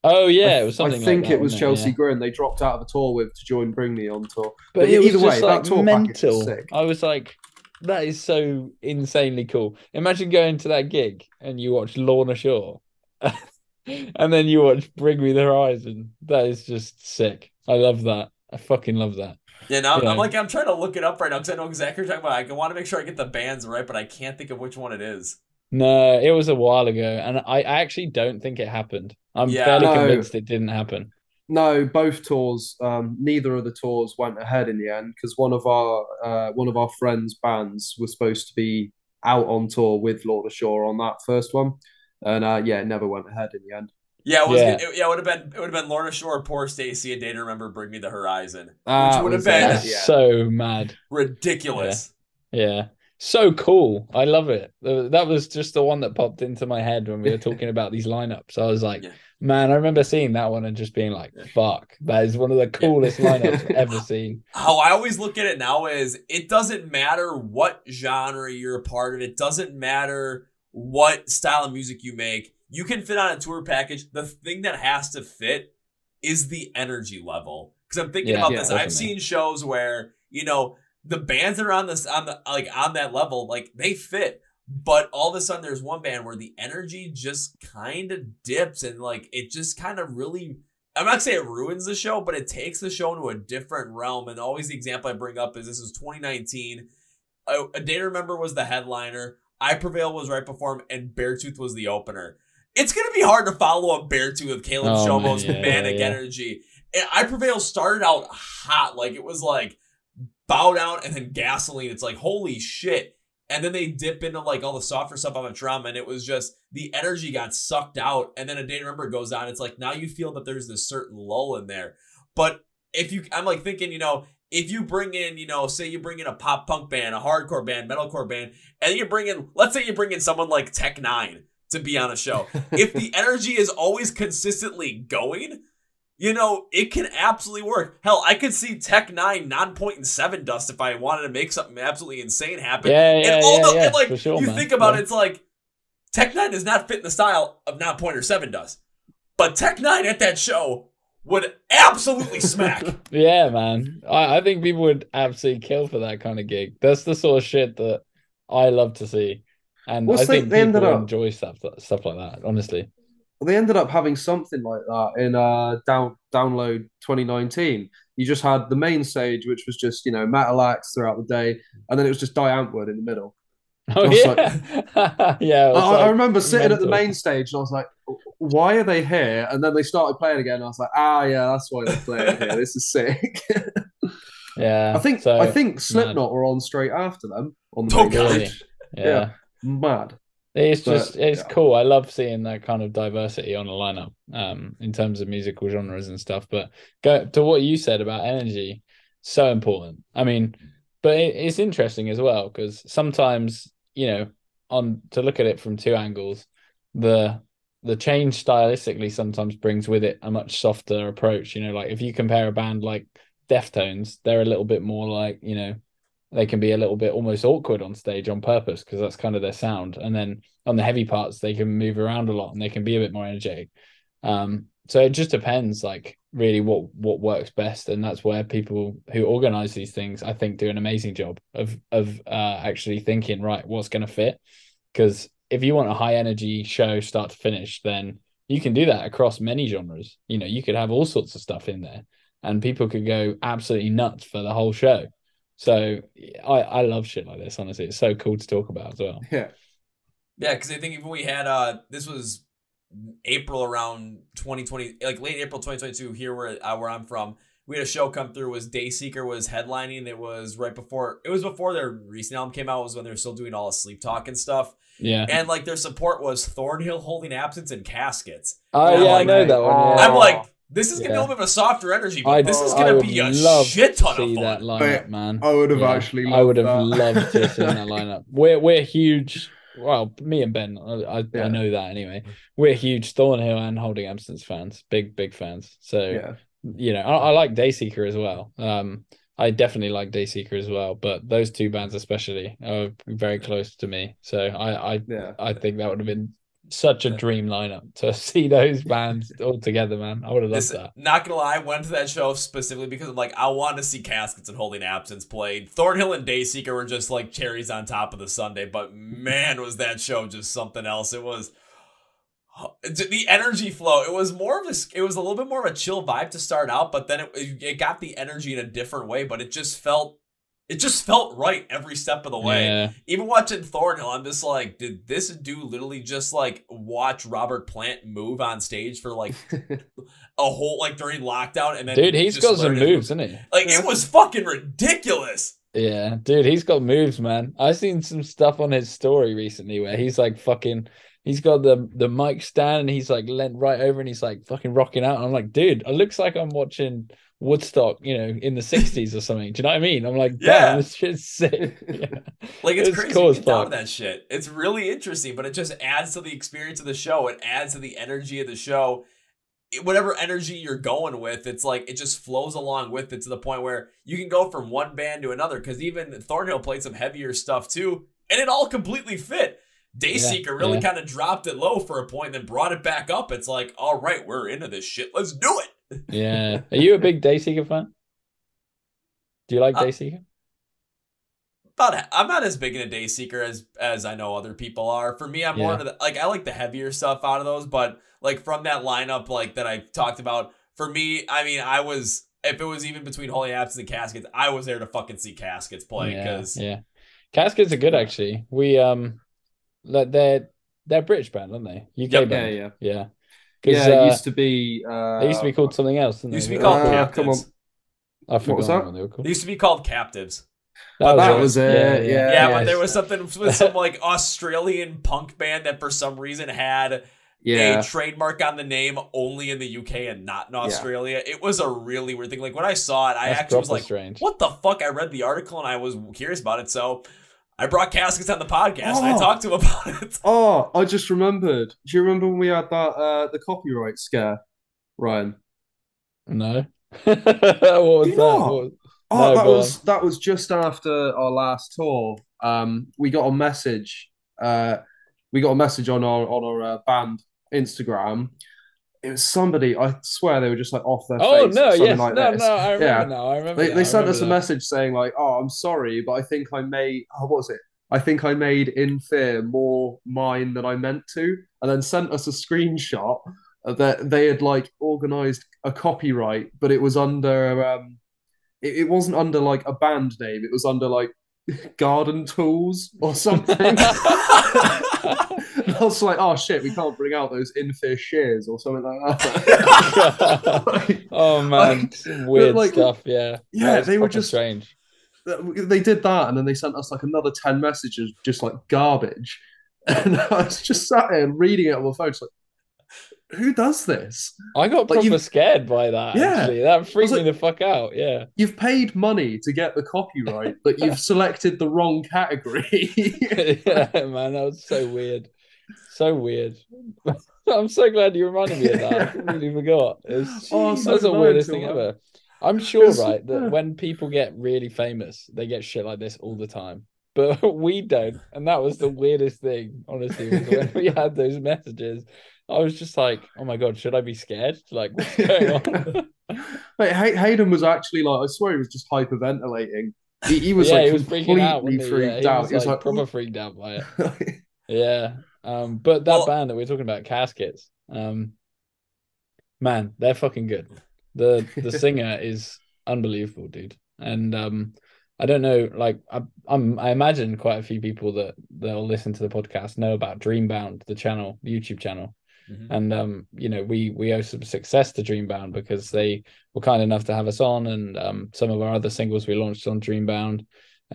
Oh yeah, it was something. I think like that, it was Chelsea it? Yeah. Grin. They dropped out of a tour with to join Bring Me on tour. But, but it either was just way, like that tour mental. Was sick. I was like, that is so insanely cool. Imagine going to that gig and you watch Lorna Shore, and then you watch Bring Me the Horizon. That is just sick. I love that. I fucking love that. Yeah, now I'm, I'm like, I'm trying to look it up right now because I know exactly what you're talking about. I want to make sure I get the bands right, but I can't think of which one it is. No, it was a while ago, and I, I actually don't think it happened. I'm yeah, fairly no, convinced it didn't happen. No, both tours, um, neither of the tours went ahead in the end because one of our uh, one of our friends' bands was supposed to be out on tour with Lorna Shore on that first one, and uh, yeah, it never went ahead in the end. Yeah, it was. Yeah, it, yeah, it would have been. It would have been Lorna Shore, Poor Stacey, A Day to Remember, Bring Me the Horizon, ah, which would have been that's yeah. so mad, ridiculous. Yeah. yeah. So cool. I love it. That was just the one that popped into my head when we were talking about these lineups. I was like, yeah. man, I remember seeing that one and just being like, fuck, that is one of the coolest yeah. lineups I've ever seen. How I always look at it now is it doesn't matter what genre you're a part of. It doesn't matter what style of music you make. You can fit on a tour package. The thing that has to fit is the energy level. Because I'm thinking yeah, about yeah, this. Definitely. I've seen shows where, you know, the bands that are on this on the like on that level, like they fit, but all of a sudden there's one band where the energy just kind of dips and like it just kind of really, I'm not saying it ruins the show, but it takes the show into a different realm. And always the example I bring up is this was twenty nineteen. I, A Day to Remember was the headliner. I Prevail was right before him, and Beartooth was the opener. It's gonna be hard to follow up Beartooth with Caleb oh, Shomo's yeah, manic yeah. energy. And I Prevail started out hot, like it was like. Bow Down and then Gasoline. It's like, holy shit. And then they dip into like all the softer stuff on the drum. And it was just the energy got sucked out. And then A Day to Remember goes on. It's like, now you feel that there's this certain lull in there. But if you, I'm like thinking, you know, if you bring in, you know, say you bring in a pop punk band, a hardcore band, metalcore band, and you bring in, let's say you bring in someone like Tech Nine to be on a show. If the energy is always consistently going, you know, it can absolutely work. Hell, I could see Tech Nine non-pointing seven dust if I wanted to make something absolutely insane happen. Yeah, yeah, and all yeah, the, yeah and like, sure, you man. think about yeah. it, it's like, Tech Nine does not fit in the style of non-pointer seven dust. But Tech Nine at that show would absolutely smack. Yeah, man. I, I think people would absolutely kill for that kind of gig. That's the sort of shit that I love to see. And well, I so think they people ended up... enjoy stuff, stuff like that, honestly. Well, they ended up having something like that in uh, down, Download twenty nineteen. You just had the main stage, which was just, you know, metal acts throughout the day. And then it was just Die Antwoord in the middle. Oh, yeah. Like, yeah. I, like I remember sitting mental. at the main stage and I was like, why are they here? And then they started playing again. And I was like, ah, yeah, that's why they're playing here. This is sick. yeah. I think so, I think Slipknot mad. were on straight after them on the oh, main stage. Yeah. yeah. Mad. It's just, but, it's yeah. cool. I love seeing that kind of diversity on a lineup um, in terms of musical genres and stuff. But go to what you said about energy, so important. I mean, but it, it's interesting as well because sometimes, you know, on to look at it from two angles, the the change stylistically sometimes brings with it a much softer approach. You know, like if you compare a band like Deftones, they're a little bit more like, you know, they can be a little bit almost awkward on stage on purpose because that's kind of their sound. And then on the heavy parts, they can move around a lot and they can be a bit more energetic. Um, so it just depends, like, really what what works best. And that's where people who organize these things, I think, do an amazing job of of uh, actually thinking, right, what's going to fit? Because if you want a high energy show start to finish, then you can do that across many genres. You know, you could have all sorts of stuff in there and people could go absolutely nuts for the whole show. So I, I love shit like this, honestly. It's so cool to talk about as well. Yeah. Yeah, because I think if we had, uh, this was April around twenty twenty, like late April twenty twenty-two, here where, uh, where I'm from, we had a show come through, was Dayseeker was headlining. It was right before, it was before their recent album came out, it was when they were still doing all the sleep talk and stuff. Yeah. And like their support was Thornhill, Holding Absence, and Caskets. Oh, and yeah, like, I know that one. Yeah. I'm like, this is going to yeah. be a little bit of a softer energy, but I, this is going to be a shit ton of fun. That lineup, man. I would have yeah, actually loved I would have that. loved to see that lineup. We're, we're huge. Well, me and Ben, I, I, yeah. I know that anyway. We're huge Thornhill and Holding Absence fans. Big, big fans. So, yeah. you know, I, I like Dayseeker as well. Um, I definitely like Dayseeker as well. But those two bands especially are very close to me. So I, I, yeah. I think that would have been such a dream lineup to see those bands all together, man. I would have loved Listen, that. Not gonna lie, I went to that show specifically because I'm like, I want to see Caskets and Holding Absence played. Thornhill and Dayseeker were just like cherries on top of the Sunday, but man, was that show just something else. It was the energy flow. It was more of a, it was a little bit more of a chill vibe to start out, but then it, it got the energy in a different way, but it just felt It just felt right every step of the way. Yeah. Even watching Thornhill, I'm just like, did this dude literally just like watch Robert Plant move on stage for like a whole, like during lockdown? And then dude, he's got some moves, isn't he? Like it was fucking ridiculous. Yeah, dude, he's got moves, man. I've seen some stuff on his story recently where he's like fucking, he's got the, the mic stand and he's like leant right over and he's like fucking rocking out. And I'm like, dude, it looks like I'm watching Woodstock, you know, in the sixties or something. Do you know what I mean? I'm like, damn, yeah. this shit's sick. Yeah. Like, it's, it's crazy cool to get down that shit. It's really interesting, but it just adds to the experience of the show. It adds to the energy of the show. It, whatever energy you're going with, it's like, it just flows along with it to the point where you can go from one band to another, because even Thornhill played some heavier stuff too, and it all completely fit. Dayseeker yeah, really yeah. kind of dropped it low for a point, then brought it back up. It's like, all right, we're into this shit. Let's do it. Yeah. Are you a big Dayseeker fan? Do you like uh, Dayseeker? But I'm not as big in a Dayseeker as as I know other people are. For me, I'm yeah. more into the, like, I like the heavier stuff out of those, but like from that lineup like that I talked about, for me, I mean, I was, if it was even between Holy Absence and Caskets, I was there to fucking see Caskets play, because yeah, yeah. Caskets are good actually. We um like they're they're British band, aren't they? U K yep. band. Yeah, yeah. Yeah. Yeah, it uh, used to be. Uh, it used to be called something else. Didn't it used to be called uh, Captives. Come on. I forgot what was that? What they were called. It used to be called Captives. That, that was it. Yeah, yeah, yeah, yeah, yeah. But there was something with some like Australian punk band that for some reason had yeah. a trademark on the name only in the U K and not in Australia. Yeah. It was a really weird thing. Like when I saw it, I That's actually was like, strange. "What the fuck?" I read the article and I was curious about it, so I brought Caskets on the podcast oh. and I talked to him about it. Oh, I just remembered. Do you remember when we had that uh, the copyright scare, Ryan? No. What was you that? Was... Oh, no, that was on. that was just after our last tour. Um, we got a message. Uh, we got a message on our on our uh, band Instagram. It was somebody. I swear they were just like off their oh, face. Oh no! Yes, like no, this. no. I remember yeah. now. I remember. They, they I sent remember us a that. message saying like, "Oh, I'm sorry, but I think I made oh, what was it? I think I made In Fear more mine than I meant to," and then sent us a screenshot that they had like organized a copyright, but it was under um, it, it wasn't under like a band name. It was under like Garden Tools or something. I was like, oh shit, we can't bring out those In Fear shears or something like that. Like, oh man, like, weird like, stuff, yeah. Yeah, they were just strange. They did that, and then they sent us like another ten messages, just like garbage. And I was just sat there and reading it on my phone, just like, who does this? I got like, proper scared by that. Yeah, actually. That freaked me like, the fuck out. Yeah, you've paid money to get the copyright, but you've selected the wrong category. Yeah, man, that was so weird. So weird. I'm so glad you reminded me of that. I really forgot. It's, oh, so that's the weirdest thing ever. I'm sure, right, that when people get really famous, they get shit like this all the time. But we don't. And that was the weirdest thing, honestly, was when we had those messages. I was just like, oh my God, should I be scared? Like, what's going on? Wait, Hay- Hayden was actually like, I swear he was just hyperventilating. He, he was yeah, like he was completely freaking out, freaked yeah, he out. Was, he was like, like proper freaked out by it. Yeah. Um, but that well, band that we we're talking about, Caskets, Um, man, they're fucking good. The the singer is unbelievable, dude. And um, I don't know, like I, I'm, I imagine quite a few people that they'll listen to the podcast know about Dreambound, the channel, the YouTube channel. Mm-hmm. And um, you know, we we owe some success to Dreambound because they were kind enough to have us on, and um, some of our other singles we launched on Dreambound.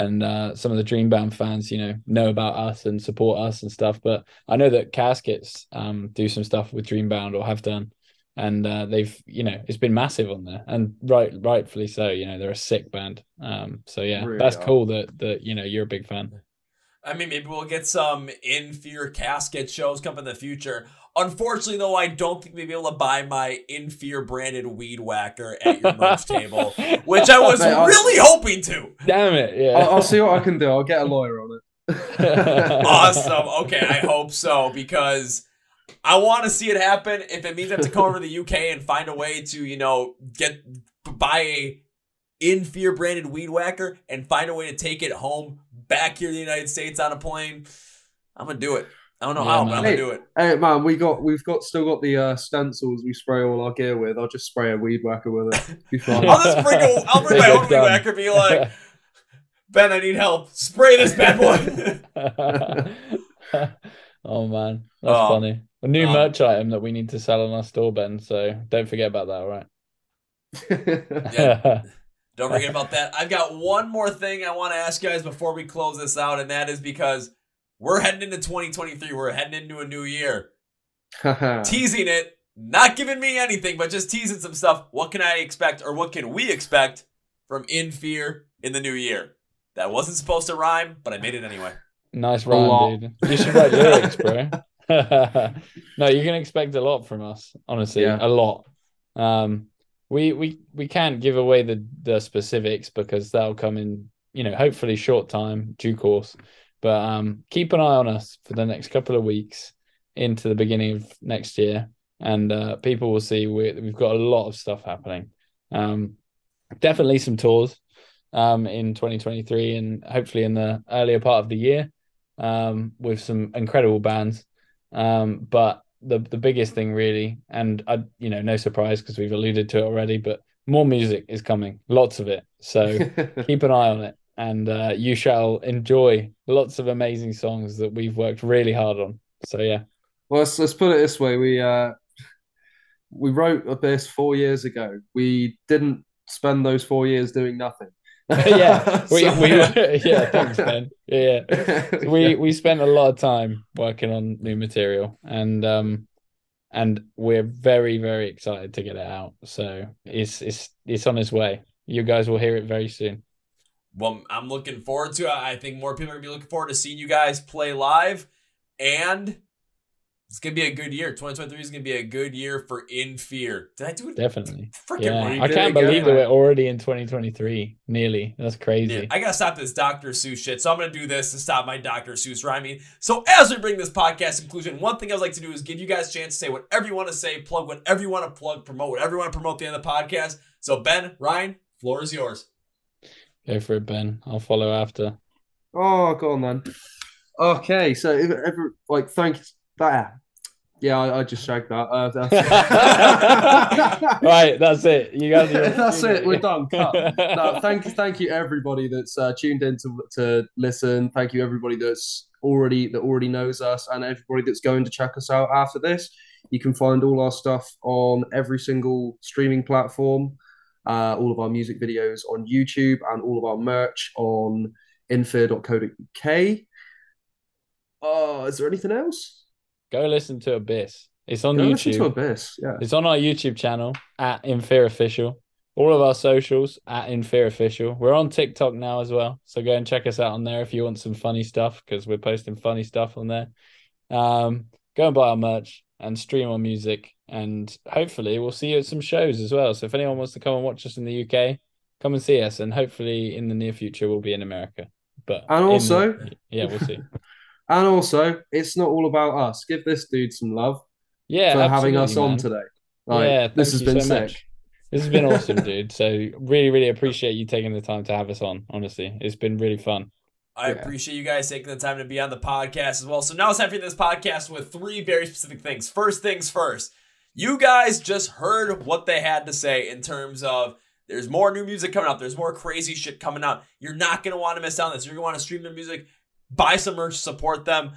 And uh, some of the Dreambound fans, you know, know about us and support us and stuff. But I know that Caskets um, do some stuff with Dreambound, or have done. And uh, they've, you know, it's been massive on there. And right, rightfully so, you know, they're a sick band. Um, so, yeah, really that's awesome. Cool that, that, you know, you're a big fan. I mean, maybe we'll get some In Fear Casket shows come in the future. Unfortunately, though, I don't think we'll be able to buy my In Fear branded weed whacker at your merch table, which I was Mate, really I'll... hoping to. Damn it. Yeah. I'll, I'll see what I can do. I'll get a lawyer on it. Awesome. Okay, I hope so, because I want to see it happen. If it means I have to come over to the U K and find a way to, you know, get buy a In Fear branded weed whacker and find a way to take it home back here in the United States on a plane, I'm gonna do it. I don't know yeah, how, man. But I'm gonna hey, do it. Hey man, we got we've got still got the uh, stencils we spray all our gear with. I'll just spray a weed whacker with it. Be fine. I'll just bring a, I'll bring my own weed whacker. Be like, Ben, I need help. Spray this bad boy. Oh man, that's oh. funny. A new oh. merch item that we need to sell in our store, Ben. So don't forget about that. All right. Yeah. Don't forget about that. I've got one more thing I want to ask you guys before we close this out, and that is because we're heading into twenty twenty-three. We're heading into a new year. Teasing it, not giving me anything, but just teasing some stuff. What can I expect, or what can we expect from In Fear in the new year? That wasn't supposed to rhyme, but I made it anyway. Nice rhyme, dude. You should write lyrics, bro. No, you can expect a lot from us, honestly. Yeah. A lot. Um, We we we can't give away the, the specifics because that'll come in, you know, hopefully short time, due course. But um, keep an eye on us for the next couple of weeks into the beginning of next year, and uh, people will see we we've got a lot of stuff happening. Um, definitely some tours um, in twenty twenty-three, and hopefully in the earlier part of the year um, with some incredible bands. Um, but the the biggest thing really, and I, you know, no surprise because we've alluded to it already, but more music is coming, lots of it. So keep an eye on it, and uh, you shall enjoy lots of amazing songs that we've worked really hard on. So yeah, well, let's, let's put it this way. We uh we wrote Abyss four years ago. We didn't spend those four years doing nothing. yeah, we, we yeah, thanks, Ben. Yeah, yeah. we we spent a lot of time working on new material, and um, and we're very very excited to get it out. So it's it's it's on its way. You guys will hear it very soon. Well, I'm looking forward to it. I think more people are gonna be looking forward to seeing you guys play live, and it's gonna be a good year. twenty twenty-three is gonna be a good year for In Fear. Did I do it? Definitely. Freaking yeah. I can't believe that we're already in twenty twenty-three. Nearly. That's crazy. Dude, I gotta stop this Doctor Seuss shit. So I'm gonna do this to stop my Doctor Seuss rhyming. So as we bring this podcast to conclusion, one thing I would like to do is give you guys a chance to say whatever you want to say, plug whatever you want to plug, promote whatever you want to promote at the end of the podcast. So Ben, Ryan, floor is yours. Go for it, Ben. I'll follow after. Oh, go on, man. Okay, so if ever like thank you. That, yeah, I, I just shagged that. Uh, that's right, that's it. You guys, that's it. We're done. Cut. No, thank, thank you everybody that's uh, tuned in to to listen. Thank you everybody that's already that already knows us, and everybody that's going to check us out after this. You can find all our stuff on every single streaming platform. Uh, all of our music videos on YouTube, and all of our merch on infear dot co dot U K. Oh, uh, is there anything else? Go listen to Abyss. It's on Go YouTube. Listen to Abyss, yeah. It's on our YouTube channel at In Fear Official. All of our socials at In Fear Official. We're on TikTok now as well, so go and check us out on there if you want some funny stuff, because we're posting funny stuff on there. Um, go and buy our merch and stream our music, and hopefully we'll see you at some shows as well. So if anyone wants to come and watch us in the U K, come and see us, and hopefully in the near future we'll be in America. But and also, the, yeah, we'll see. And also, it's not all about us. Give this dude some love yeah, for having us man. on today. Like, yeah, this has been so sick. Much. This has been awesome, dude. So really, really appreciate you taking the time to have us on, honestly. It's been really fun. I yeah. appreciate you guys taking the time to be on the podcast as well. So now it's time for this podcast with three very specific things. First things first, you guys just heard what they had to say in terms of there's more new music coming out. There's more crazy shit coming out. You're not going to want to miss out on this. You're going to want to stream their music, buy some merch, support them,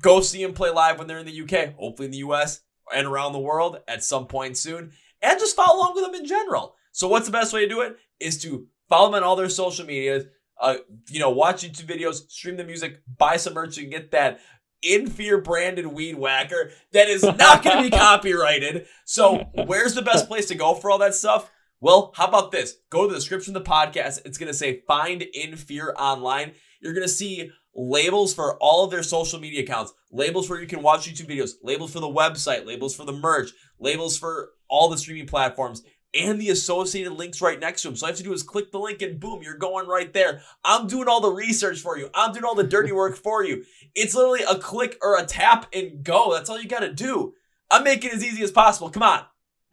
go see them play live when they're in the U K, hopefully in the U S and around the world at some point soon, and just follow along with them in general. So what's the best way to do it is to follow them on all their social medias, uh, you know, watch YouTube videos, stream the music, buy some merch, and get that In Fear branded weed whacker that is not going to be copyrighted. So where's the best place to go for all that stuff? Well, how about this? Go to the description of the podcast. It's going to say Find In Fear Online. You're going to see labels for all of their social media accounts, labels where you can watch YouTube videos, labels for the website, labels for the merch, labels for all the streaming platforms, and the associated links right next to them. So all I have to do is click the link and boom, you're going right there. I'm doing all the research for you. I'm doing all the dirty work for you. It's literally a click or a tap and go. That's all you got to do. I'm making it as easy as possible. Come on.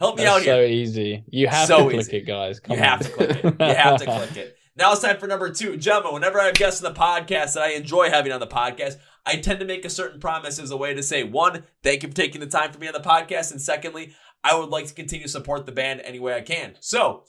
Help me That's out so here. So easy. You have so to click easy. it, guys. Come you on. have to click it. You have to click it. Now it's time for number two. Gemma, whenever I have guests on the podcast that I enjoy having on the podcast, I tend to make a certain promise as a way to say, one, thank you for taking the time for me on the podcast. And secondly, I would like to continue to support the band any way I can. So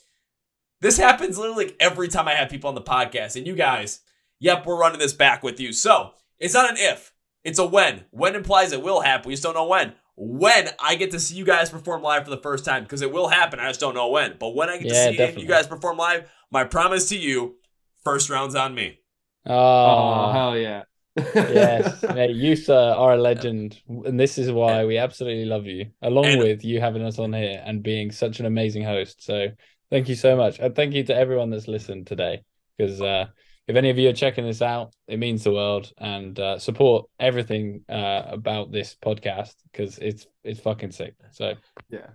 this happens literally every time I have people on the podcast. And you guys, yep, we're running this back with you. So it's not an if. It's a when. When implies it will happen. We just don't know when. When I get to see you guys perform live for the first time, because it will happen. I just don't know when. But when I get yeah, to see definitely. you guys perform live, my promise to you, first round's on me. Oh, oh hell yeah. Yes, mate, you sir are a legend, and this is why and, we absolutely love you, along and, with you having us on here and being such an amazing host. So thank you so much, and thank you to everyone that's listened today, because uh if any of you are checking this out, it means the world. And uh support everything uh about this podcast, because it's it's fucking sick. So yeah,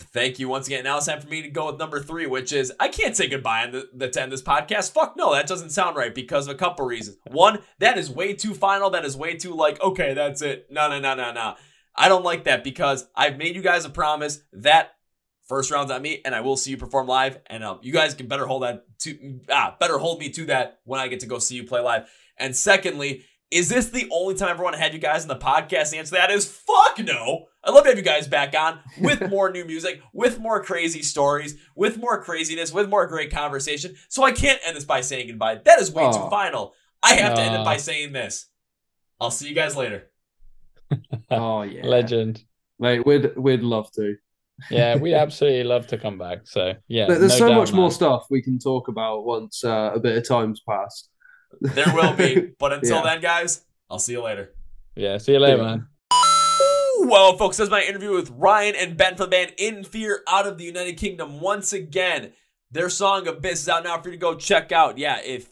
thank you once again. Now it's time for me to go with number three, which is I can't say goodbye on the, the to end this podcast. Fuck no, that doesn't sound right, because of a couple reasons. One, that is way too final. That is way too like, okay, that's it. No, no, no, no, no. I don't like that, because I've made you guys a promise that first round's on me, and I will see you perform live. And um, you guys can better hold that to ah, better hold me to that when I get to go see you play live. And secondly, is this the only time I ever want to have you guys in the podcast? The answer to that is fuck no. I'd love to have you guys back on with more new music, with more crazy stories, with more craziness, with more great conversation. So I can't end this by saying goodbye. That is way Aww. too final. I have Aww. to end it by saying this. I'll see you guys later. Oh, yeah. Legend. Mate, we'd, we'd love to. Yeah, we absolutely love to come back. So, yeah. There's no so doubt, much man. more stuff we can talk about once uh, a bit of time's passed. There will be. But until yeah. then, guys, I'll see you later. Yeah, see you later, yeah. man. Well, folks, that's my interview with Ryan and Ben from the band In Fear out of the United Kingdom. Once again, their song Abyss is out now for you to go check out. Yeah, if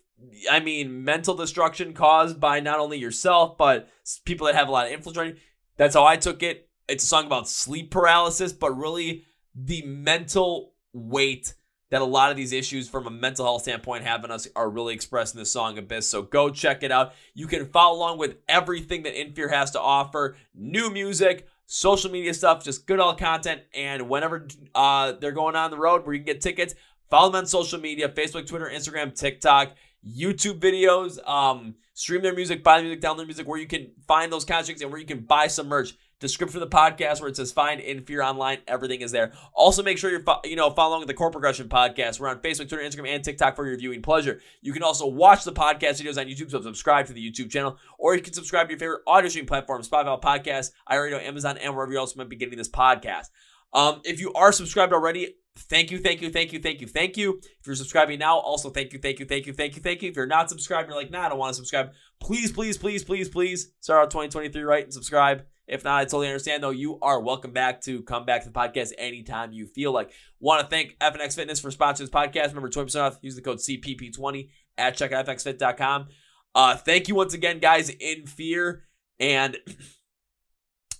I mean mental destruction caused by not only yourself, but people that have a lot of influence on you. That's how I took it. It's a song about sleep paralysis, but really the mental weight that a lot of these issues from a mental health standpoint having us are really expressed in the song Abyss. So go check it out. You can follow along with everything that In Fear has to offer. New music, social media stuff, just good old content. And whenever uh, they're going on the road where you can get tickets, follow them on social media, Facebook, Twitter, Instagram, TikTok, YouTube videos, um, stream their music, buy the music, download their music, where you can find those contracts and where you can buy some merch. Description of the podcast where it says Find In Fear Online. Everything is there. Also, make sure you're fo- you know following the Chord Progression Podcast. We're on Facebook, Twitter, Instagram, and TikTok for your viewing pleasure. You can also watch the podcast videos on YouTube, so subscribe to the YouTube channel, or you can subscribe to your favorite audio stream platform, Spotify, Podcast, iRadio, Amazon, and wherever you also might be getting this podcast. Um, if you are subscribed already, thank you, thank you, thank you, thank you, thank you. If you're subscribing now, also thank you, thank you, thank you, thank you, thank you. If you're not subscribed, you're like, nah, I don't want to subscribe. Please, please, please, please, please start out twenty twenty-three right and subscribe. If not, I totally understand, though. You are welcome back to come back to the podcast anytime you feel like. Want to thank F N X Fitness for sponsoring this podcast. Remember, twenty percent off. Use the code C P P twenty at checkout F N X fit dot com. Uh, thank you once again, guys, In Fear. And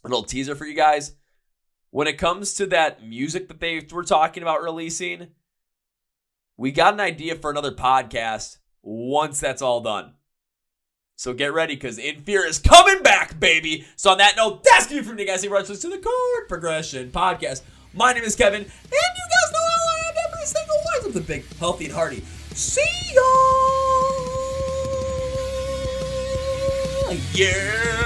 a little teaser for you guys. When it comes to that music that they were talking about releasing, we got an idea for another podcast once that's all done. So get ready, because In Fear is coming back, baby. So on that note, that's going to be from you guys. You've watched to the Chord Progression Podcast. My name is Kevin, and you guys know how I end every single one with the big, healthy, and hearty. See y'all! Yeah.